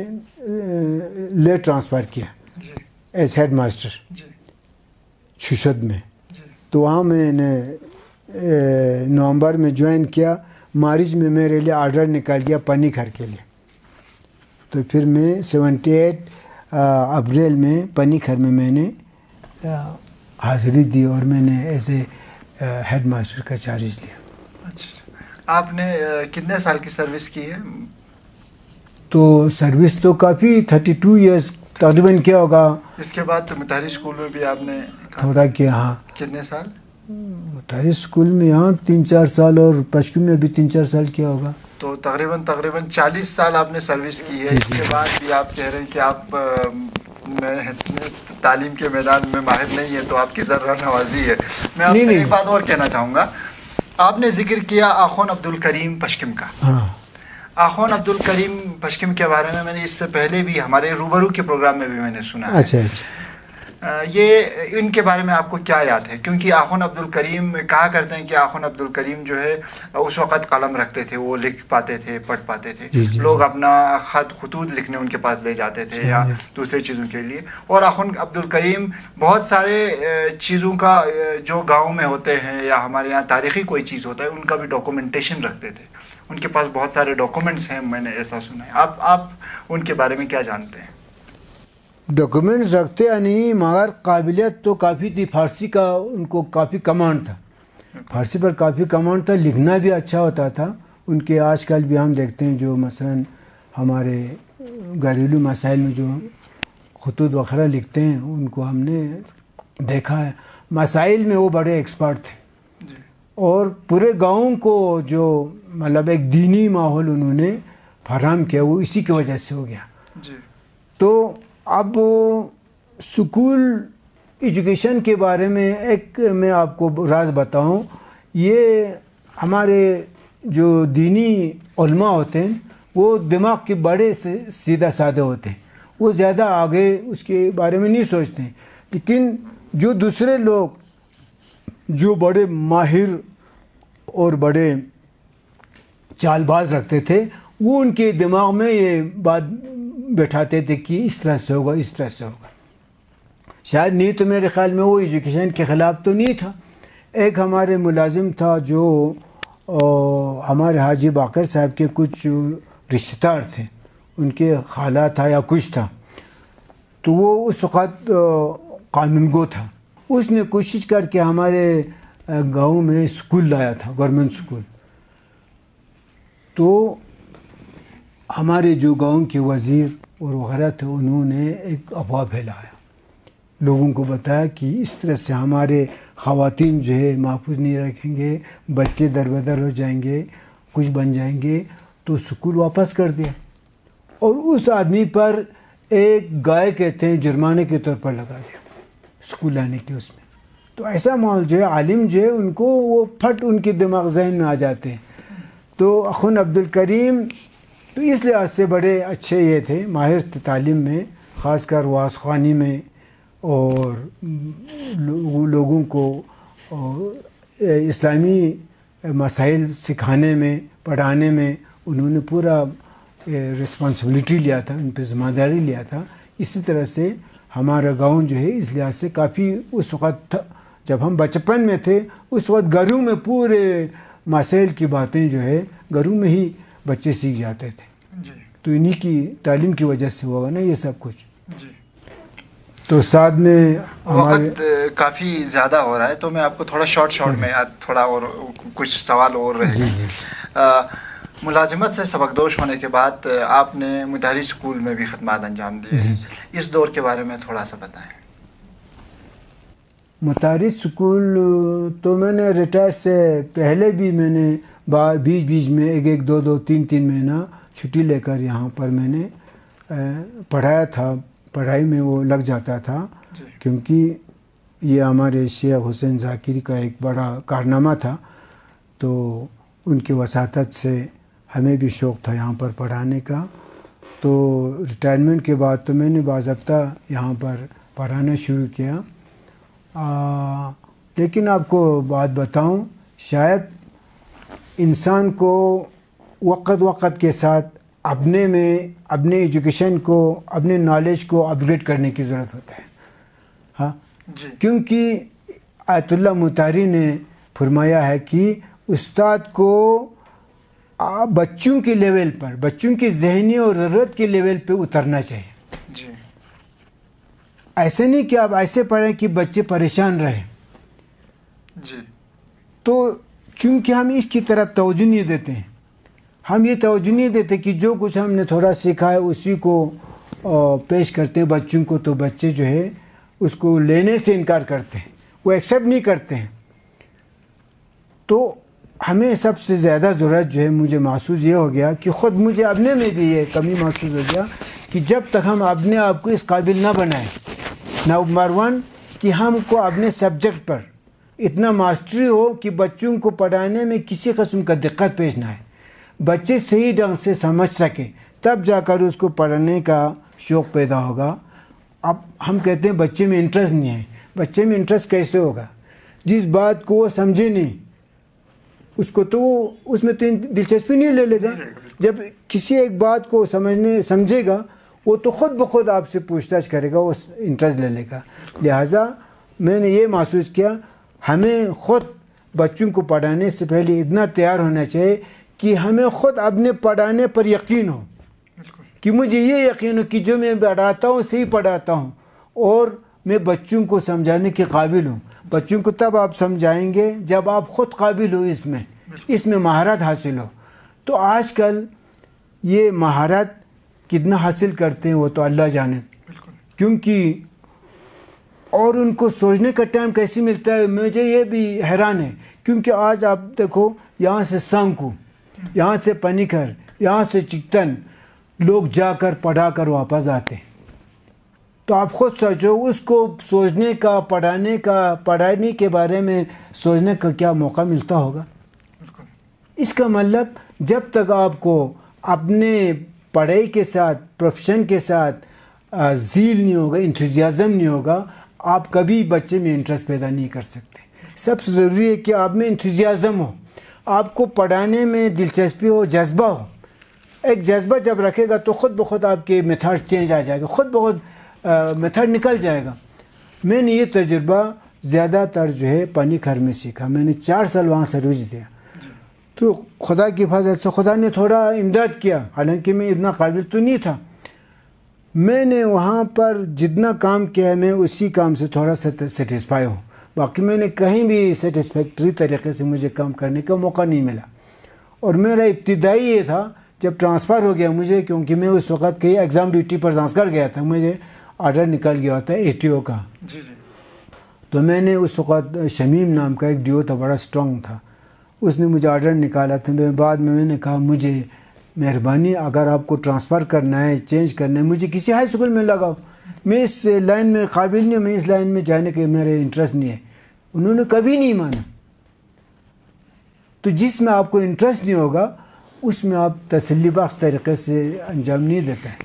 ले ट्रांसफ़र किया एज हेड मास्टर छुशद में। तो वहाँ मैंने नवंबर में ज्वाइन किया। मार्च में मेरे लिए आर्डर निकाल गया पनीखर के लिए। तो फिर मैं सेवेंटी एट अप्रैल में पनीखर में मैंने हाज़िरी दी और मैंने एज ए हेड मास्टर का चार्ज लिया। अच्छा, आपने कितने साल की सर्विस की है? तो सर्विस तो काफ़ी थर्टी टू ईयर्स तकरीबन क्या होगा। इसके बाद तो मुतारी स्कूल में भी आपने थोड़ा किया। हाँ, कितने साल? मुतारी स्कूल में यहाँ तीन चार साल और पश्चिम में भी तीन चार साल किया होगा। तो तकरीबन तकरीबन चालीस साल आपने सर्विस की है। इसके बाद भी आप कह रहे हैं कि आप मैं तालीम के मैदान में माहिर नहीं है, तो आपकी ज़रा नवाजी है। मैं आपसे एक बात और कहना चाहूँगा, आपने जिक्र किया आखोन अब्दुल करीम पश्किम का। हाँ, आखोन अब्दुल करीम पश्किम के बारे में मैंने इससे पहले भी हमारे रूबरू के प्रोग्राम में भी मैंने सुना। अच्छा अच्छा, ये इनके बारे में आपको क्या याद है? क्योंकि आखोन अब्दुल करीम कहा करते हैं कि आखोन अब्दुल करीम जो है उस वक़्त कलम रखते थे, वो लिख पाते थे, पढ़ पाते थे। जी जी। लोग अपना ख़त खतूत लिखने उनके पास ले जाते थे या दूसरे चीज़ों के लिए। और आखोन अब्दुल करीम बहुत सारे चीज़ों का जो गाँव में होते हैं या हमारे यहाँ तारीख़ी कोई चीज़ होता है उनका भी डॉक्यूमेंटेशन रखते थे। उनके पास बहुत सारे डॉक्यूमेंट्स हैं, मैंने ऐसा सुना है। आप आप उनके बारे में क्या जानते हैं? डॉक्यूमेंट्स रखते या नहीं, मगर काबिलियत तो काफ़ी थी। फारसी का उनको काफ़ी कमांड था, फारसी पर काफ़ी कमांड था, लिखना भी अच्छा होता था उनके। आजकल भी हम देखते हैं जो मसलन हमारे घरेलू मसाइल में जो खतूत वगैरह लिखते हैं उनको हमने देखा है। मसाइल में वो बड़े एक्सपर्ट थे और पूरे गाँव को जो मतलब एक दीनी माहौल उन्होंने फराहम किया, वो इसी की वजह से हो गया। तो अब स्कूल एजुकेशन के बारे में एक मैं आपको राज बताऊं, ये हमारे जो दीनी उलमा होते हैं वो दिमाग के बड़े से सीधा साधे होते हैं, वो ज़्यादा आगे उसके बारे में नहीं सोचते हैं। लेकिन जो दूसरे लोग जो बड़े माहिर और बड़े चालबाज रखते थे, वो उनके दिमाग में ये बात बैठाते थे कि इस तरह से होगा, इस तरह से होगा। शायद नहीं तो मेरे ख़्याल में वो एजुकेशन के ख़िलाफ़ तो नहीं था। एक हमारे मुलाजिम था जो और हमारे हाजी बाकर साहब के कुछ रिश्तेदार थे, उनके खाला था या कुछ था, तो वो उस वक़्त कानूनगो था। उसने कोशिश करके हमारे गांव में स्कूल लाया था, गवर्नमेंट स्कूल। तो हमारे जो गांव के वज़ीर और वगैरह थे, उन्होंने एक अफवाह फैलाया, लोगों को बताया कि इस तरह से हमारे ख़वातीन जो है महफूज नहीं रखेंगे, बच्चे दरबदर हो जाएंगे, कुछ बन जाएंगे। तो स्कूल वापस कर दिया और उस आदमी पर एक गाय कहते हैं जुर्माने के तौर पर लगा दिया स्कूल आने के उसमें। तो ऐसा माहौल जो है, आलिम जो है उनको वो फट उनके दिमाग जहन में आ जाते हैं। तो अखून अब्दुल करीम तो इस लिहाज से बड़े अच्छे ये थे, माहिर थे तालीम में, ख़ासकर वास ख़ानी में, और लो, लोगों को इस्लामी मसाइल सिखाने में, पढ़ाने में उन्होंने पूरा रिस्पॉन्सिबिलिटी लिया था, उन पर ज़िम्मेदारी लिया था। इसी तरह से हमारा गांव जो है इस लिहाज से काफ़ी उस वक़्त, जब हम बचपन में थे उस वक़्त घरों में पूरे मसाइल की बातें जो है घरों में ही बच्चे सीख जाते थे। तो इन्हीं की तालीम की वजह से हुआ ना ये सब कुछ। तो साथ में वक्त काफ़ी ज़्यादा हो रहा है, तो मैं आपको थोड़ा शॉर्ट शॉर्ट में थोड़ा और कुछ सवाल और रहेंगे। मुलाजिमत से सबकदोश होने के बाद आपने मुतहरी स्कूल में भी खदमात अंजाम दिए, इस दौर के बारे में थोड़ा सा बताएं। मुतहरी स्कूल तो मैंने रिटायर से पहले भी मैंने बीच बीच में एक एक दो दो तीन तीन महीना छुट्टी लेकर यहाँ पर मैंने पढ़ाया था। पढ़ाई में वो लग जाता था क्योंकि ये हमारे शेख हुसैन जाकिर का एक बड़ा कारनामा था। तो उनकी वसातत से हमें भी शौक़ था यहाँ पर पढ़ाने का। तो रिटायरमेंट के बाद तो मैंने बाज़ाब्ता यहाँ पर पढ़ाना शुरू किया। आ, लेकिन आपको बात बताऊँ, शायद इंसान को वक़्त वक़्त के साथ अपने में अपने एजुकेशन को, अपने नॉलेज को अपग्रेड करने की ज़रूरत होता है। हाँ, क्योंकि आयतुल्लाह मुतारी ने फरमाया है कि उस्ताद को बच्चों के लेवल पर, बच्चों की जहनी और ज़रूरत के लेवल पे उतरना चाहिए। जी। ऐसे नहीं कि आप ऐसे पढ़ें कि बच्चे परेशान रहें। जी। तो चूँकि हम इसकी तरफ तवज्जो नहीं देते हैं, हम ये तवज्जो नहीं देते कि जो कुछ हमने थोड़ा सीखा है उसी को पेश करते हैं बच्चों को, तो बच्चे जो है उसको लेने से इनकार करते हैं, वो एक्सेप्ट नहीं करते हैं। तो हमें सबसे ज़्यादा ज़रूरत जो है, मुझे महसूस ये हो गया कि ख़ुद मुझे अपने में भी ये कमी महसूस हो गया कि जब तक हम अपने आप को इस काबिल ना बनाएं, नंबर वन कि हमको अपने सब्जेक्ट पर इतना मास्टरी हो कि बच्चों को पढ़ाने में किसी कस्म का दिक्कत पेश ना आए, बच्चे सही ढंग से समझ सके, तब जाकर उसको पढ़ने का शौक़ पैदा होगा। अब हम कहते हैं बच्चे में इंटरेस्ट नहीं है, बच्चे में इंटरेस्ट कैसे होगा? जिस बात को वो समझे नहीं उसको तो उसमें तो दिलचस्पी नहीं ले लेगा। जब किसी एक बात को समझने समझेगा वो तो ख़ुद ब खुद आपसे पूछताछ करेगा, वो इंटरेस्ट ले लेगा। लिहाजा मैंने ये महसूस किया हमें ख़ुद बच्चों को पढ़ाने से पहले इतना तैयार होना चाहिए कि हमें ख़ुद अपने पढ़ाने पर यकीन हो, कि मुझे ये यकीन हो कि जो मैं पढ़ाता हूँ सही पढ़ाता हूँ और मैं बच्चों को समझाने के काबिल हूँ। बच्चों को तब आप समझाएंगे जब आप ख़ुद काबिल हो, इसमें इसमें महारत हासिल हो। तो आजकल ये महारत कितना हासिल करते हैं वो तो अल्लाह जाने, क्योंकि और उनको सोचने का टाइम कैसे मिलता है मुझे ये भी हैरान है। क्योंकि आज आप देखो यहाँ से सांकू, यहाँ से पनीखर, यहाँ से चित्तन लोग जाकर पढ़ाकर वापस आते हैं। तो आप खुद सोचो उसको सोचने का, पढ़ाने का, पढ़ाने के बारे में सोचने का क्या मौका मिलता होगा। इसका मतलब जब तक आपको अपने पढ़ाई के साथ, प्रोफेशन के साथ ज़ील नहीं होगा, इंथुजियाज़म नहीं होगा, आप कभी बच्चे में इंटरेस्ट पैदा नहीं कर सकते। सबसे ज़रूरी है कि आप में इंथुजियाज़म हो, आपको पढ़ाने में दिलचस्पी हो, जज्बा हो। एक जज्बा जब रखेगा तो ख़ुद ब खुद आपके मेथड चेंज आ जाएगा, ख़ुद ब खुद मेथड निकल जाएगा। मैंने ये तजुर्बा ज़्यादातर जो है पानीखर में सीखा। मैंने चार साल वहाँ सर्विस दिया, तो खुदा की हिफाजत से खुदा ने थोड़ा इमदाद किया, हालांकि मैं इतना काबिल तो नहीं था। मैंने वहाँ पर जितना काम किया है मैं उसी काम से थोड़ा सेटिस्फाई हूँ, बाकी मैंने कहीं भी सेटिस्फैक्ट्री तरीके से मुझे काम करने का मौका नहीं मिला। और मेरा इब्तदाई ये था, जब ट्रांसफ़र हो गया मुझे, क्योंकि मैं उस वक़्त कहीं एग्ज़ाम ड्यूटी पर जांसकर गया था, मुझे आर्डर निकल गया था ए टी ओ का। जी जी। तो मैंने उस वक़्त शमीम नाम का एक डी ओ था, बड़ा स्ट्रॉन्ग था, उसने मुझे आर्डर निकाला था। मैं बाद में मैंने कहा मुझे मेहरबानी, अगर आपको ट्रांसफ़र करना है, चेंज करना है, मुझे किसी हाई स्कूल में लगाओ, मैं इस लाइन में काबिल नहीं हूँ, मैं इस लाइन में जाने के मेरे इंटरेस्ट नहीं है। उन्होंने कभी नहीं माना। तो जिसमें आपको इंटरेस्ट नहीं होगा उसमें आप तसल्लीबख्श तरीके से अंजाम नहीं देते हैं।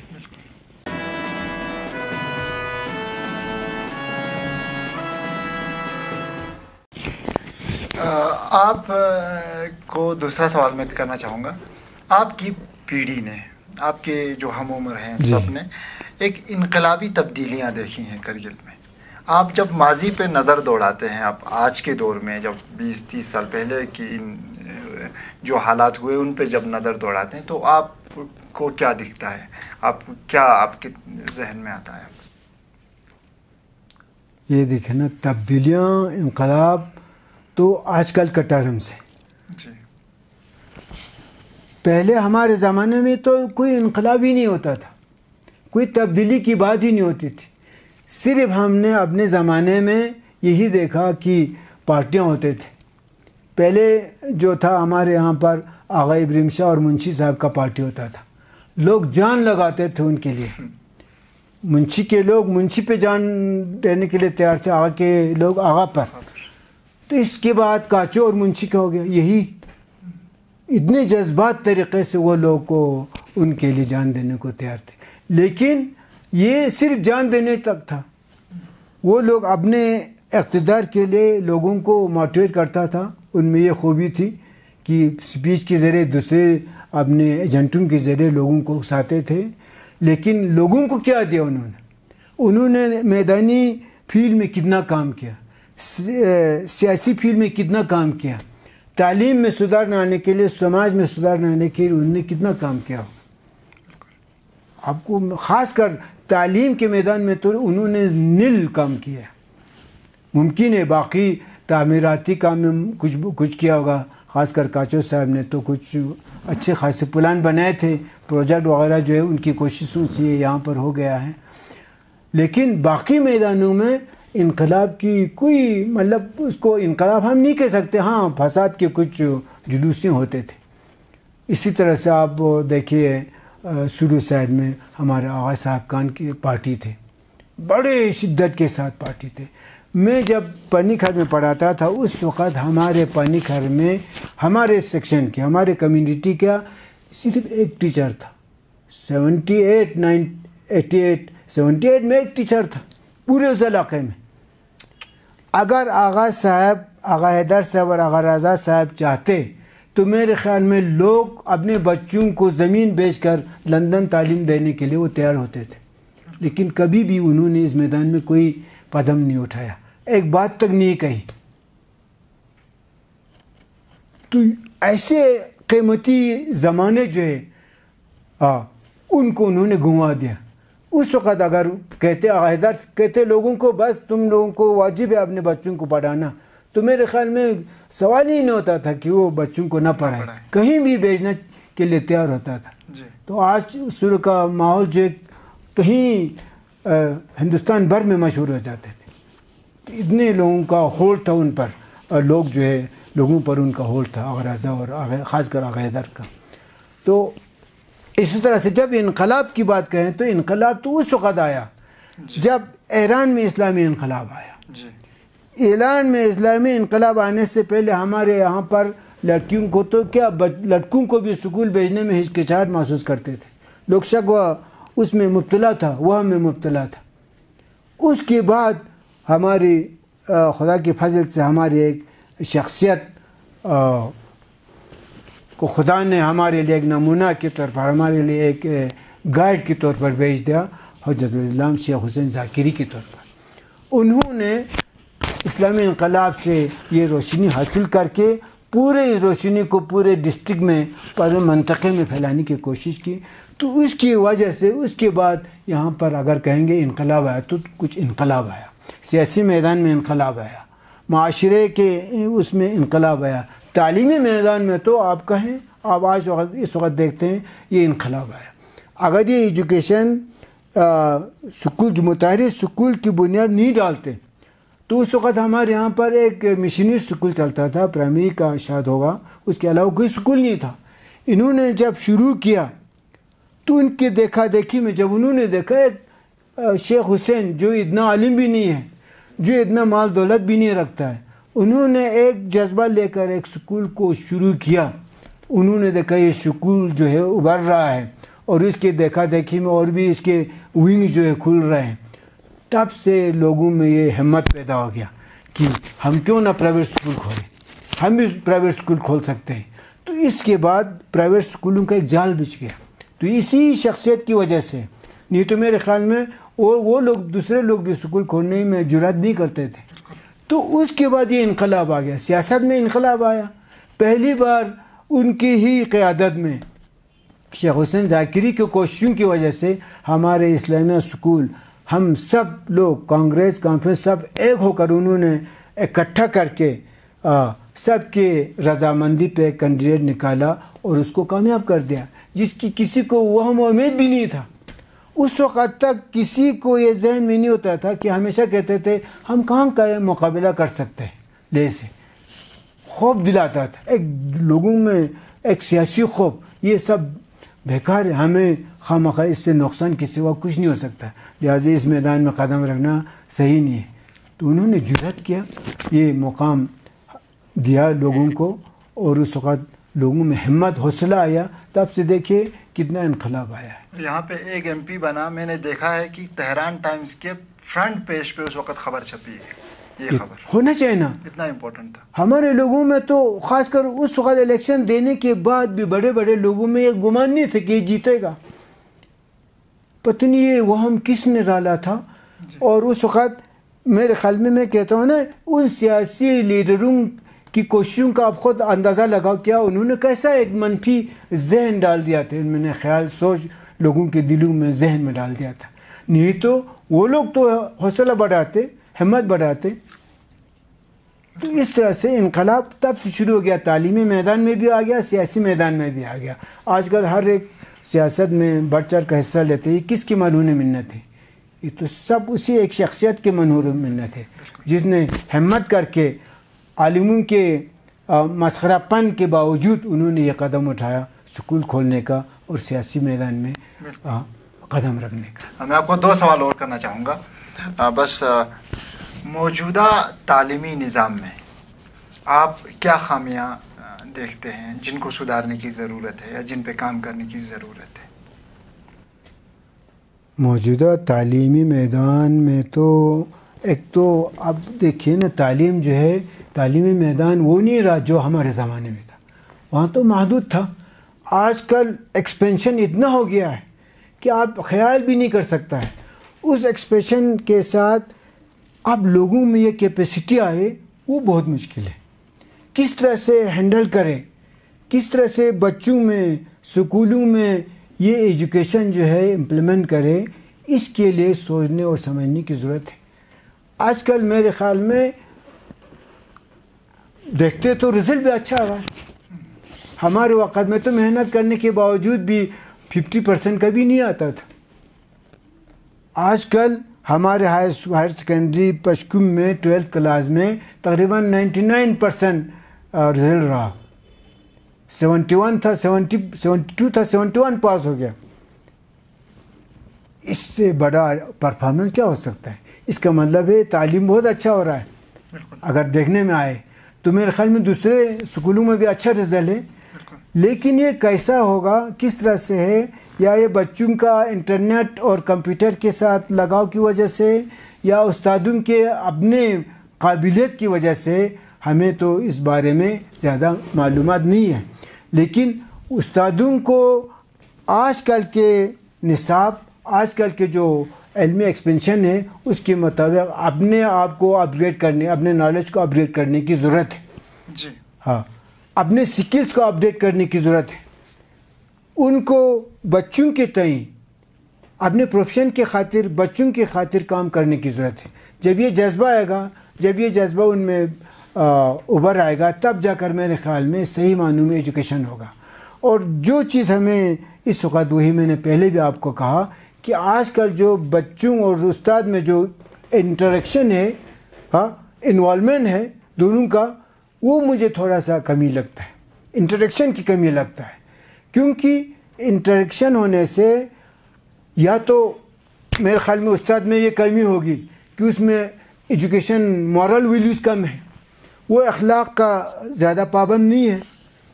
आप को दूसरा सवाल मैं करना चाहूँगा। आपकी पीढ़ी ने, आपके जो हम उम्र हैं, सब ने एक इनकलाबी तब्दीलियाँ देखी हैं करगिल में। आप जब माजी पे नज़र दौड़ाते हैं, आप आज के दौर में जब बीस तीस साल पहले की इन जो हालात हुए उन पे जब नज़र दौड़ाते हैं तो आप को क्या दिखता है, आप क्या आपके जहन में आता है? ये देखें ना, तब्दीलियाँ, इनकलाब तो आजकल का टर्म से, पहले हमारे ज़माने में तो कोई इनकलाब ही नहीं होता था, कोई तब्दीली की बात ही नहीं होती थी। सिर्फ हमने अपने ज़माने में यही देखा कि पार्टियाँ होते थे। पहले जो था हमारे यहाँ पर आगा इब्राहिम शाह और मुंशी साहब का पार्टी होता था, लोग जान लगाते थे उनके लिए। मुंशी के लोग मुंशी पे जान देने के लिए तैयार थे, आगा के लोग आगा पर। तो इसके बाद काचो और मुंशी का हो गया, यही इतने जज्बात तरीक़े से वो लोग को उनके लिए जान देने को तैयार थे। लेकिन ये सिर्फ जान देने तक था, वो लोग अपने इक़्तिदार के लिए लोगों को मोटिवेट करता था। उनमें ये खूबी थी कि स्पीच के ज़रिए, दूसरे अपने एजेंटों के ज़रिए लोगों को उकसाते थे। लेकिन लोगों को क्या दिया उन्होंने? उन्होंने मैदानी फील्ड में कितना काम किया, सियासी फील्ड में कितना काम किया, तालीम में सुधार लाने के लिए, समाज में सुधार लाने के लिए उन्होंने कितना काम किया। आपको ख़ासकर तालीम के मैदान में तो उन्होंने नील काम किया। मुमकिन है बाकी तामीराती काम में कुछ कुछ किया होगा, ख़ासकर काचो साहब ने तो कुछ अच्छे खासे प्लान बनाए थे, प्रोजेक्ट वगैरह जो है उनकी कोशिशों से यहाँ पर हो गया है। लेकिन बाकी मैदानों में इनकलाब की कोई, मतलब उसको इनकलाब हम नहीं कह सकते। हाँ, फसाद के कुछ जुलूसें होते थे। इसी तरह से आप देखिए शुरू साइड में हमारे आगा साहब खान की पार्टी थे, बड़े शिद्दत के साथ पार्टी थे। मैं जब पनीखर में पढ़ाता था उस वक़्त हमारे पनीखर में हमारे सेक्शन के, हमारे कम्युनिटी का सिर्फ एक टीचर था। Seventy eight nine eighty eight seventy eight में एक टीचर था पूरे उस इलाके में। अगर आगा साहब, आगा हैदर साहब और आगा रजा साहब चाहते तो मेरे ख़्याल में लोग अपने बच्चों को ज़मीन बेचकर लंदन तालीम देने के लिए वो तैयार होते थे। लेकिन कभी भी उन्होंने इस मैदान में कोई कदम नहीं उठाया, एक बात तक नहीं कही। तो ऐसे कीमती ज़माने जो है आ, उनको उन्होंने गुंवा दिया। उस वक़्त अगर कहते आहिदा कहते लोगों को बस तुम लोगों को वाजिब है अपने बच्चों को पढ़ाना, तो मेरे ख़्याल में सवाल ही नहीं होता था कि वो बच्चों को ना पढ़ाए, कहीं भी भेजने के लिए तैयार होता था। तो आज शुरू का माहौल जो कहीं आ, हिंदुस्तान भर में मशहूर हो जाते थे। तो इतने लोगों का होल्ड था उन पर, और लोग जो है लोगों पर उनका होल्ड था, आगा रज़ा और ख़ासकर आगा हैदर का। तो इसी तरह से जब इनकलाब की बात करें तो इनकलाब तो उस वक़्त आया जब ईरान में इस्लामी इनकलाब आया। ईरान में इस्लामी इनकलाब आने से पहले हमारे यहाँ पर लड़कियों को तो क्या लड़कों को भी स्कूल भेजने में हिचकिचाहट महसूस करते थे। लोग शक वह उसमें मुब्तला था, वह में मुब्तला था। उसके बाद हमारी खुदा के फजल से हमारी एक शख्सियत को खुदा ने हमारे लिए एक नमूना के तौर पर, हमारे लिए एक गाइड के तौर पर भेज दिया, हजरतुल इस्लाम शेख हुसैन जाकिरी के तौर पर। उन्होंने इस्लामी इनकलाब से ये रोशनी हासिल करके पूरे रोशनी को पूरे डिस्ट्रिक्ट में, पूरे मनतक़े में फैलाने की कोशिश की। तो उसकी वजह से उसके बाद यहाँ पर अगर कहेंगे इनकलाब आया तो कुछ इनकलाब आया, सियासी मैदान में इनकलाब आया, माशरे के उसमें इनकलाब आया, तालीमी मैदान में तो आप कहें आप आज वक्त इस वक्त देखते हैं ये इनकलाब आया। अगर ये एजुकेशन स्कूल मुताहरी स्कूल की बुनियाद नहीं डालते तो उस वक़्त हमारे यहाँ पर एक मिशनरी स्कूल चलता था, प्राइमरी का शायद होगा, उसके अलावा कोई स्कूल नहीं था। इन्होंने जब शुरू किया तो उनके देखा देखी में जब उन्होंने देखा एक शेख हुसैन जो इतना आलिम भी नहीं है, जो इतना माल दौलत भी नहीं रखता है, उन्होंने एक जज्बा लेकर एक स्कूल को शुरू किया। उन्होंने देखा ये स्कूल जो है उभर रहा है और इसके देखा देखी में और भी इसके विंग जो है खुल रहे हैं। तब से लोगों में ये हिम्मत पैदा हो गया कि हम क्यों ना प्राइवेट स्कूल खोलें, हम भी प्राइवेट स्कूल खोल सकते हैं। तो इसके बाद प्राइवेट स्कूलों का एक जाल बिछ गया। तो इसी शख्सियत की वजह से, नहीं तो मेरे ख़्याल में और वो लोग दूसरे लोग भी स्कूल खोलने में जुर्रत नहीं करते थे। तो उसके बाद ये इनकलाब आ गया, सियासत में इनकलाब आया। पहली बार उनकी ही क़यादत में शेख हुसैन जाकिरी की कोशिशों की वजह से हमारे इस्लामिया स्कूल हम सब लोग कांग्रेस कॉन्फ्रेंस सब एक होकर उन्होंने इकट्ठा करके सब के रजामंदी पे कैंडिडेट निकाला और उसको कामयाब कर दिया, जिसकी किसी को वह उम्मीद भी नहीं था। उस वक़्त तक किसी को ये जहन में नहीं होता था कि हमेशा कहते थे हम कहाँ का मुकाबला कर सकते हैं, जैसे खौफ दिलाता था एक लोगों में एक सियासी खौफ, ये सब बेकार है, हमें खामखा इससे नुकसान के सिवा कुछ नहीं हो सकता, लिहाजा इस मैदान में कदम रखना सही नहीं है। तो उन्होंने जुर्रत किया, ये मुकाम दिया लोगों को और उस वक़्त लोगों में हिम्मत हौसला आया। तब से देखिए कितना इनकलाब आया है। यहाँ पे एक एमपी बना, मैंने देखा है कि तेहरान टाइम्स के फ्रंट पेज पे उस वक़्त खबर छपी है, ये खबर होना चाहिए ना, इतना इम्पोर्टेंट था हमारे लोगों में। तो ख़ासकर उस वक़्त इलेक्शन देने के बाद भी बड़े बड़े लोगों में ये गुमान नहीं थे कि ये जीतेगा, पता नहीं ये वहम किसने डाला था। और उस वक़्त मेरे ख्याल में मैं कहता हूँ ना, उन सियासी लीडरों की कोशिशों का आप ख़ुद अंदाज़ा लगाओ क्या उन्होंने कैसा एक मनफी जहन डाल दिया था, मैंने ख्याल सोच लोगों के दिलों में जहन में डाल दिया था। नहीं तो वो लोग तो हौसला बढ़ाते, हिम्मत बढ़ाते। तो इस तरह से इनकलाब तब से शुरू हो गया, तालीमी मैदान में भी आ गया, सियासी मैदान में भी आ गया। आजकल हर एक सियासत में बढ़ चढ़ कर हिस्सा लेते हैं, किसकी मनहून मिन्नत है, ये तो सब उसी एक शख्सियत के मनहून मिन्नत है जिसने हिम्मत करके आलिमों के मसखरापन के बावजूद उन्होंने ये कदम उठाया स्कूल खोलने का और सियासी मैदान में आ, कदम रखने का। मैं आपको दो सवाल और करना चाहूँगा। बस मौजूदा तालीमी निज़ाम में आप क्या खामियाँ देखते हैं जिनको सुधारने की ज़रूरत है या जिन पे काम करने की ज़रूरत है? मौजूदा तालीमी मैदान में तो एक तो आप देखिए ना, तालीम जो है तालीमी मैदान वो नहीं रहा जो हमारे ज़माने में था, वहाँ तो महदूद था। आजकल एक्सपेंशन इतना हो गया है कि आप ख्याल भी नहीं कर सकता है। उस एक्सपेंशन के साथ आप लोगों में ये कैपेसिटी आए वो बहुत मुश्किल है, किस तरह से हैंडल करें, किस तरह से बच्चों में स्कूलों में ये एजुकेशन जो है इम्प्लीमेंट करें, इसके लिए सोचने और समझने की ज़रूरत है। आजकल मेरे ख़्याल में देखते तो रिजल्ट भी अच्छा आ रहा है, हमारे वक़्त में तो मेहनत करने के बावजूद भी पचास परसेंट कभी नहीं आता था। आजकल हमारे हायर हायर सेकेंडरी पशकुम में ट्वेल्थ क्लास में तकरीबन निन्यानवे परसेंट रिजल्ट रहा, इकहत्तर था, सत्तर बहत्तर था, इकहत्तर पास हो गया। इससे बड़ा परफॉर्मेंस क्या हो सकता है? इसका मतलब है तालीम बहुत अच्छा हो रहा है अगर देखने में आए तो मेरे ख्याल में दूसरे स्कूलों में भी अच्छा रिजल्ट है, लेकिन ये कैसा होगा, किस तरह से है, या ये बच्चों का इंटरनेट और कंप्यूटर के साथ लगाव की वजह से या उस्तादों के अपने काबिलियत की वजह से, हमें तो इस बारे में ज़्यादा मालूमात नहीं है। लेकिन उस्तादों को आजकल के निसाब, आजकल के जो इल्मी एक्सपेंशन है, उसके मुताबिक अपने आप को अपग्रेड करने, अपने नॉलेज को अपग्रेड करने की ज़रूरत है जी। हाँ, अपने स्किल्स को अपडेट करने की ज़रूरत है। उनको बच्चों के तय अपने प्रोफेशन के खातिर, बच्चों के खातिर काम करने की ज़रूरत है। जब ये जज्बा आएगा, जब ये जज्बा उनमें उभर आएगा, तब जाकर मेरे ख़्याल में सही मानों में एजुकेशन होगा। और जो चीज़ हमें इस वक्त, वही मैंने पहले भी आपको कहा कि आजकल जो बच्चों और उस्ताद में जो इंटरेक्शन है, हाँ, इन्वॉल्वमेंट है दोनों का, वो मुझे थोड़ा सा कमी लगता है, इंटरेक्शन की कमी लगता है। क्योंकि इंटरेक्शन होने से या तो मेरे ख़्याल में उस्ताद में ये कमी होगी कि उसमें एजुकेशन मॉरल वैल्यूज़ कम है, वो अखलाक का ज़्यादा पाबंद नहीं है,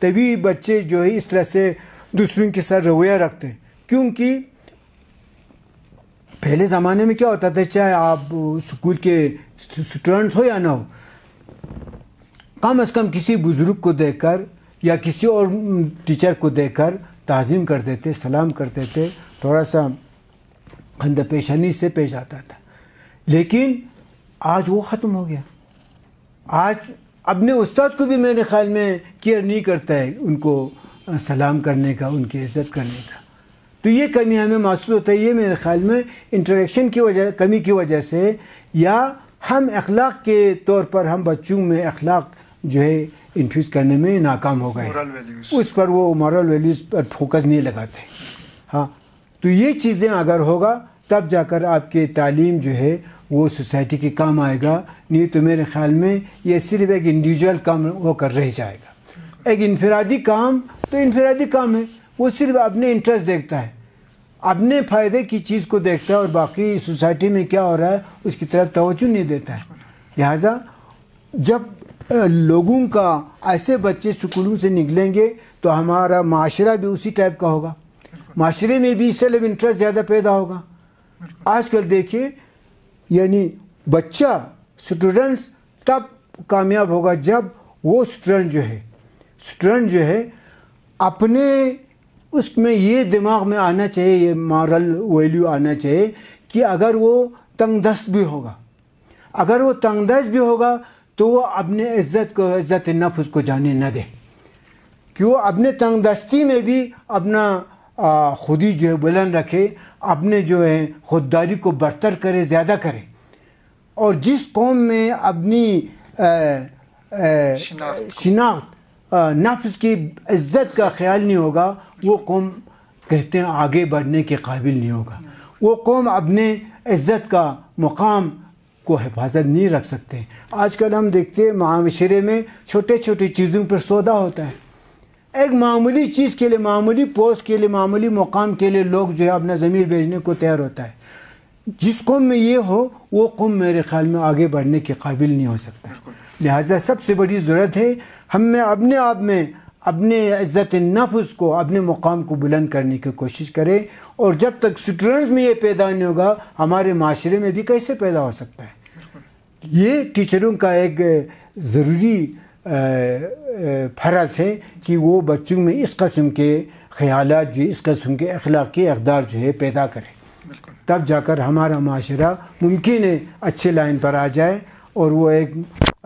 तभी बच्चे जो है इस तरह से दूसरों के साथ रवैया रखते हैं। क्योंकि पहले ज़माने में क्या होता था, चाहे आप स्कूल के स्टूडेंट्स हो या ना हो, कम से कम किसी बुज़ुर्ग को देखकर या किसी और टीचर को देखकर ताज़ीम करते थे, सलाम करते थे, थोड़ा सा खंदपेशानी से पेश आता था। लेकिन आज वो ख़त्म हो गया। आज अपने उस्ताद को भी मेरे ख़्याल में केयर नहीं करता है, उनको सलाम करने का, उनकी इज़्ज़त करने का। तो ये कमी हमें महसूस होता है। ये मेरे ख़्याल में इंटरेक्शन की वजह, कमी की वजह से, या हम अखलाक के तौर पर हम बच्चों में अखलाक जो है इन्फ्यूज़ करने में नाकाम हो गए, उस पर वो मॉरल वैल्यूज़ पर फोकस नहीं लगाते। हाँ, तो ये चीज़ें अगर होगा तब जाकर आपके तालीम जो है वो सोसाइटी के काम आएगा, नहीं तो मेरे ख़्याल में ये सिर्फ एक इंडिविजुअल काम होकर रह जाएगा। एक इनफरादी काम तो इनफरादी काम है, वो सिर्फ अपने इंटरेस्ट देखता है, अपने फ़ायदे की चीज़ को देखता है और बाकी सोसाइटी में क्या हो रहा है उसकी तरफ तवज्जो नहीं देता है। लिहाजा जब लोगों का ऐसे बच्चे स्कूलों से निकलेंगे तो हमारा माशरा भी उसी टाइप का होगा, माशरे में भी इससे इंटरेस्ट ज़्यादा पैदा होगा। आजकल देखिए, यानी बच्चा स्टूडेंट्स तब कामयाब होगा जब वो स्टूडेंट जो है स्टूडेंट जो है अपने उसमें ये दिमाग में आना चाहिए, ये मॉरल वैल्यू आना चाहिए कि अगर वो तंगदस्त भी होगा, अगर वो तंगदस्त भी होगा तो वो अपने इज्जत को, इज्जत नफ्स को जाने न दे, कि वो अपने तंगदस्ती में भी अपना खुदी जो है बुलंद रखे, अपने जो है खुददारी को बरतर करे, ज़्यादा करे। और जिस कौम में अपनी शिनाख्त, नफ्स की इज्जत का ख्याल नहीं होगा, वो कौम कहते हैं आगे बढ़ने के काबिल नहीं होगा। वो कौम अपने इज्जत का मकाम को हिफाजत नहीं रख सकते। आजकल हम देखते हैं माशरे में छोटे छोटे चीज़ों पर सौदा होता है। एक मामूली चीज़ के लिए, मामूली पोस्ट के लिए, मामूली मकाम के लिए लोग जो है अपना ज़मीर बेचने को तैयार होता है। जिस कौम में ये हो, वो कौम मेरे ख़्याल में आगे बढ़ने के काबिल नहीं हो सकता। लिहाजा सबसे बड़ी ज़रूरत है हमें अपने आप में अपने इज़्ज़त नफ्स को, अपने मुकाम को बुलंद करने की कोशिश करें। और जब तक स्टूडेंट्स में ये पैदा नहीं होगा, हमारे माशरे में भी कैसे पैदा हो सकता है। ये टीचरों का एक ज़रूरी फ़र्ज़ है कि वो बच्चों में इस कस्म के ख़यालात जो, इस कस्म के अखलाकी अक़दार जो है पैदा करें, तब जाकर हमारा माशरा मुमकिन है अच्छे लाइन पर आ जाए और वो एक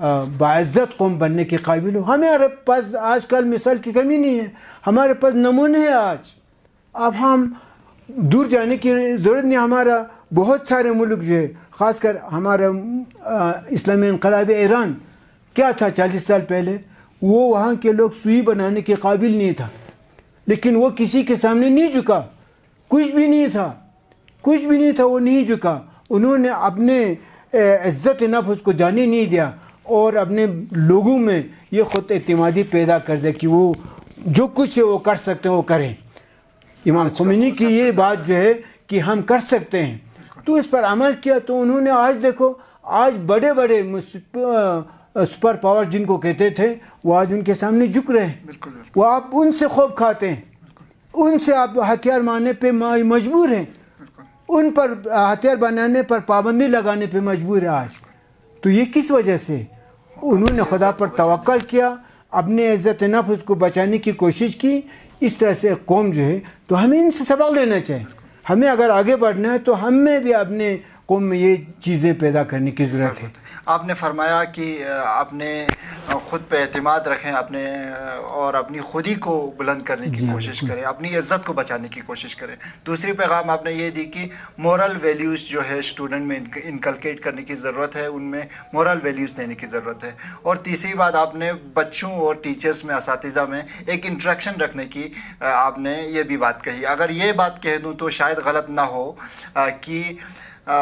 बाइज़्ज़त कौम बनने के काबिल हो। हमारे पास आजकल मिसाल की कमी नहीं है, हमारे पास नमूने हैं आज। अब हम दूर जाने की ज़रूरत नहीं। हमारा बहुत सारे मुल्क जो है, ख़ासकर हमारा इस्लामी इनकलाब ईरान क्या था चालीस साल पहले, वो वहाँ के लोग सुई बनाने के काबिल नहीं था, लेकिन वो किसी के सामने नहीं झुका, कुछ भी नहीं था, कुछ भी नहीं था, वो नहीं झुका। उन्होंने अपने इज्जत नफ्स को जाने नहीं दिया और अपने लोगों में ये खुद एतमादी पैदा कर दिया कि वो जो कुछ है वो कर सकते हैं, वो करें। इमाम खोमेनी की ये बात जो है कि हम कर सकते हैं, तो इस पर अमल किया, तो उन्होंने आज देखो, आज बड़े बड़े सुपर पावर्स जिनको कहते थे वो आज उनके सामने झुक रहे हैं। वो आप उनसे खौफ खाते हैं, उनसे आप हथियार मारने पे मजबूर हैं, उन पर हथियार बनाने पर पाबंदी लगाने पे मजबूर है आज। तो ये किस वजह से? उन्होंने खुदा पर तवक्कल किया, अपने इज्जत नफ्स को बचाने की कोशिश की। इस तरह से कौम जो है, तो हमें इनसे सबक लेना चाहिए। हमें अगर आगे बढ़ना है तो हमें भी अपने कौम में ये चीज़ें पैदा करने की ज़रूरत है। आपने फरमाया कि आपने ख़ुद पे एतमाद रखें, अपने और अपनी खुदी को बुलंद करने की कोशिश करें, अपनी इज्जत को बचाने की कोशिश करें। दूसरी पैगाम आपने ये दी कि मॉरल वैल्यूज़ जो है स्टूडेंट में इनकलकेट करने की ज़रूरत है, उनमें मॉरल वैल्यूज़ देने की ज़रूरत है। और तीसरी बात आपने बच्चों और टीचर्स में, असातिज़ा में एक इंटरेक्शन रखने की आपने ये भी बात कही। अगर ये बात कह दूँ तो शायद गलत ना हो कि आ,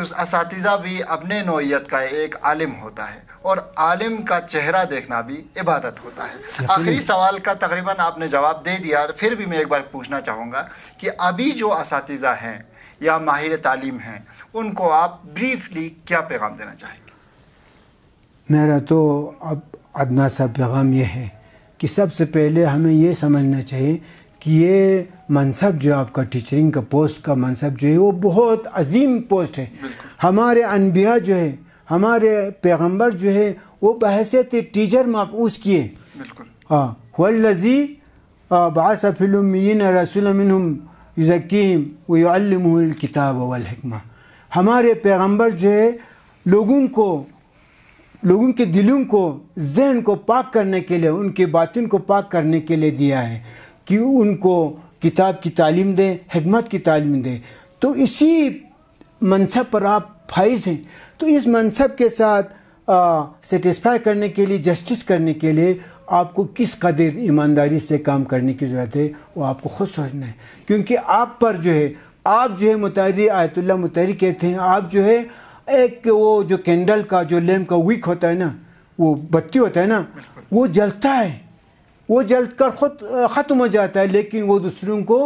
उस असातिज़ा भी अपने नौइयत का एक आलिम होता है और आलिम का चेहरा देखना भी इबादत होता है। आखिरी सवाल का तकरीबन आपने जवाब दे दिया, फिर भी मैं एक बार पूछना चाहूँगा कि अभी जो असातिज़ा हैं या माहिर तालीम हैं उनको आप ब्रीफली क्या पैगाम देना चाहेंगे? मेरा तो अब अदना सा पैगाम यह है कि सबसे पहले हमें ये समझना चाहिए कि ये मनसब जो आपका टीचरिंग का पोस्ट का मनसब जो है वो बहुत अजीम पोस्ट है। हमारे अनबिया जो है, हमारे पैगंबर जो है वो बहैसियत टीचर माबूस किए। हाँ, वल्लज़ी बाअस फ़िल उम्मियीन रसूलन मिनहुम युज़क्कीहिम व युअल्लिमुहुल किताब वल हिकमा। हमारे पैगंबर जो है लोगों को, लोगों के दिलों को, जहन को पाक करने के लिए, उनके बातिन को पाक करने के लिए दिया है कि उनको किताब की तालीम दें, हिकमत की तालीम दें। तो इसी मनसब पर आप फाइज हैं। तो इस मनसब के साथ सेटिस्फाई करने के लिए, जस्टिस करने के लिए आपको किस कदर ईमानदारी से काम करने की ज़रूरत है वो आपको खुद सोचना है। क्योंकि आप पर जो है, आप जो है मुतहरी, आयतुल्लाह मुतहरी कहते हैं, आप जो है एक वो जो कैंडल का, जो लैम्प का विक होता है ना, वो बत्ती होता है ना, वो जलता है, वो जल कर खुद ख़त्म हो जाता है, लेकिन वो दूसरों को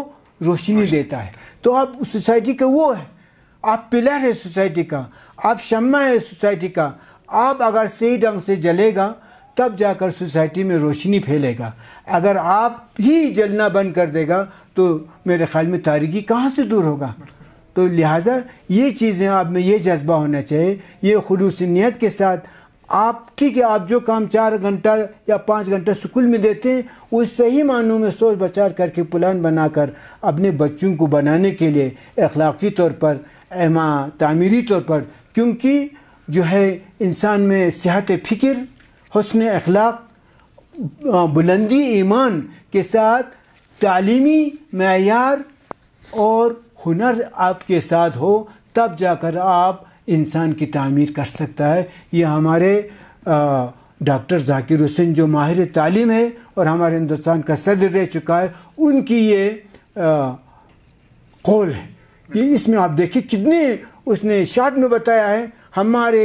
रोशनी देता है। तो आप सोसाइटी के वो है, आप पिलर है सोसाइटी का, आप शम्मा है सोसाइटी का। आप अगर सही ढंग से जलेगा तब जाकर सोसाइटी में रोशनी फैलेगा। अगर आप ही जलना बंद कर देगा तो मेरे ख़्याल में तारीकी कहाँ से दूर होगा। तो लिहाजा ये चीज़ें आप में ये जज्बा होना चाहिए, ये खुलूस नियत के साथ। आप ठीक है, आप जो काम चार घंटा या पाँच घंटा स्कूल में देते हैं वो सही मानों में सोच बचार करके प्लान बनाकर अपने बच्चों को बनाने के लिए अखलाकी तौर पर, एमा तामीरी तौर पर, क्योंकि जो है इंसान में सेहत फिक्र, हुस्न अखलाक, बुलंदी ईमान के साथ तालीमी मयार और हुनर आपके साथ हो, तब जाकर आप इंसान की तामीर कर सकता है। ये हमारे डॉक्टर ज़ाकिर हुसैन जो माहिर तालीम है और हमारे हिंदुस्तान का सदर रह चुका है, उनकी ये कौल है। ये इसमें आप देखिए कितने उसने शार्ट में बताया है। हमारे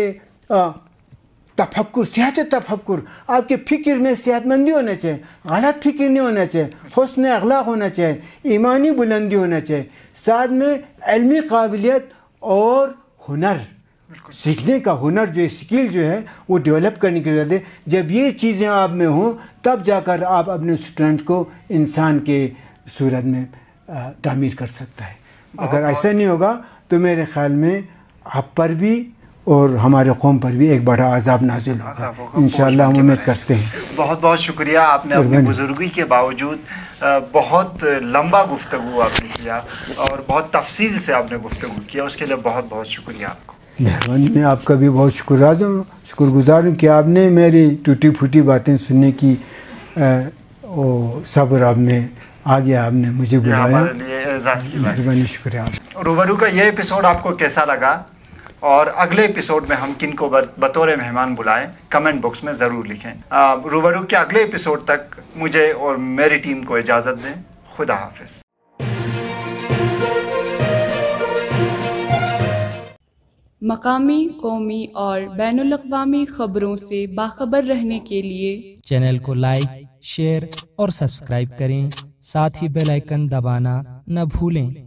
तफक्कुर, सेहत तफक्कुर, आपके फ़िक्र में सेहतमंदी होना चाहिए, गलत फ़िक्र नहीं होना चाहिए, हुस्न अखलाक होना चाहिए, ईमानी बुलंदी होना चाहिए, साथ में इल्मी काबिलियत और हुनर, सीखने का हुनर जो स्किल जो है वो डेवलप करने की ज़रूरत है। जब ये चीज़ें आप में हों तब जाकर आप अपने स्टूडेंट को इंसान के सूरत में तामीर कर सकता है। अगर ऐसा नहीं होगा तो मेरे ख़्याल में आप पर भी और हमारे कौम पर भी एक बड़ा अजाब नाजिल होगा, इंशाअल्लाह हम उम्मीद करते हैं। बहुत बहुत शुक्रिया, आपने अपनी बुजुर्गी के बावजूद बहुत लंबा गुफ्तगू आपने किया और बहुत तफसील से आपने गुफ्तगू किया, उसके लिए बहुत बहुत शुक्रिया आपको। मेहरबानी, मैं आपका भी बहुत शुक्रगुजार हूँ कि आपने मेरी टूटी फूटी बातें सुनने की सब्र आपने आ गया, आपने मुझे बुलाया, मेहरबानी, शुक्रिया। रूबरू का ये एपिसोड आपको कैसा लगा और अगले एपिसोड में हम किनको बतौर मेहमान बुलाएं, कमेंट बॉक्स में ज़रूर लिखें। रूबरू के अगले एपिसोड तक मुझे और मेरी टीम को इजाज़त दें। खुदा हाफिज़। मकामी, कौमी और बैनुल-अक़वामी खबरों से बाखबर रहने के लिए चैनल को लाइक, शेयर और सब्सक्राइब करें। साथ ही बेल आइकन दबाना न भूलें।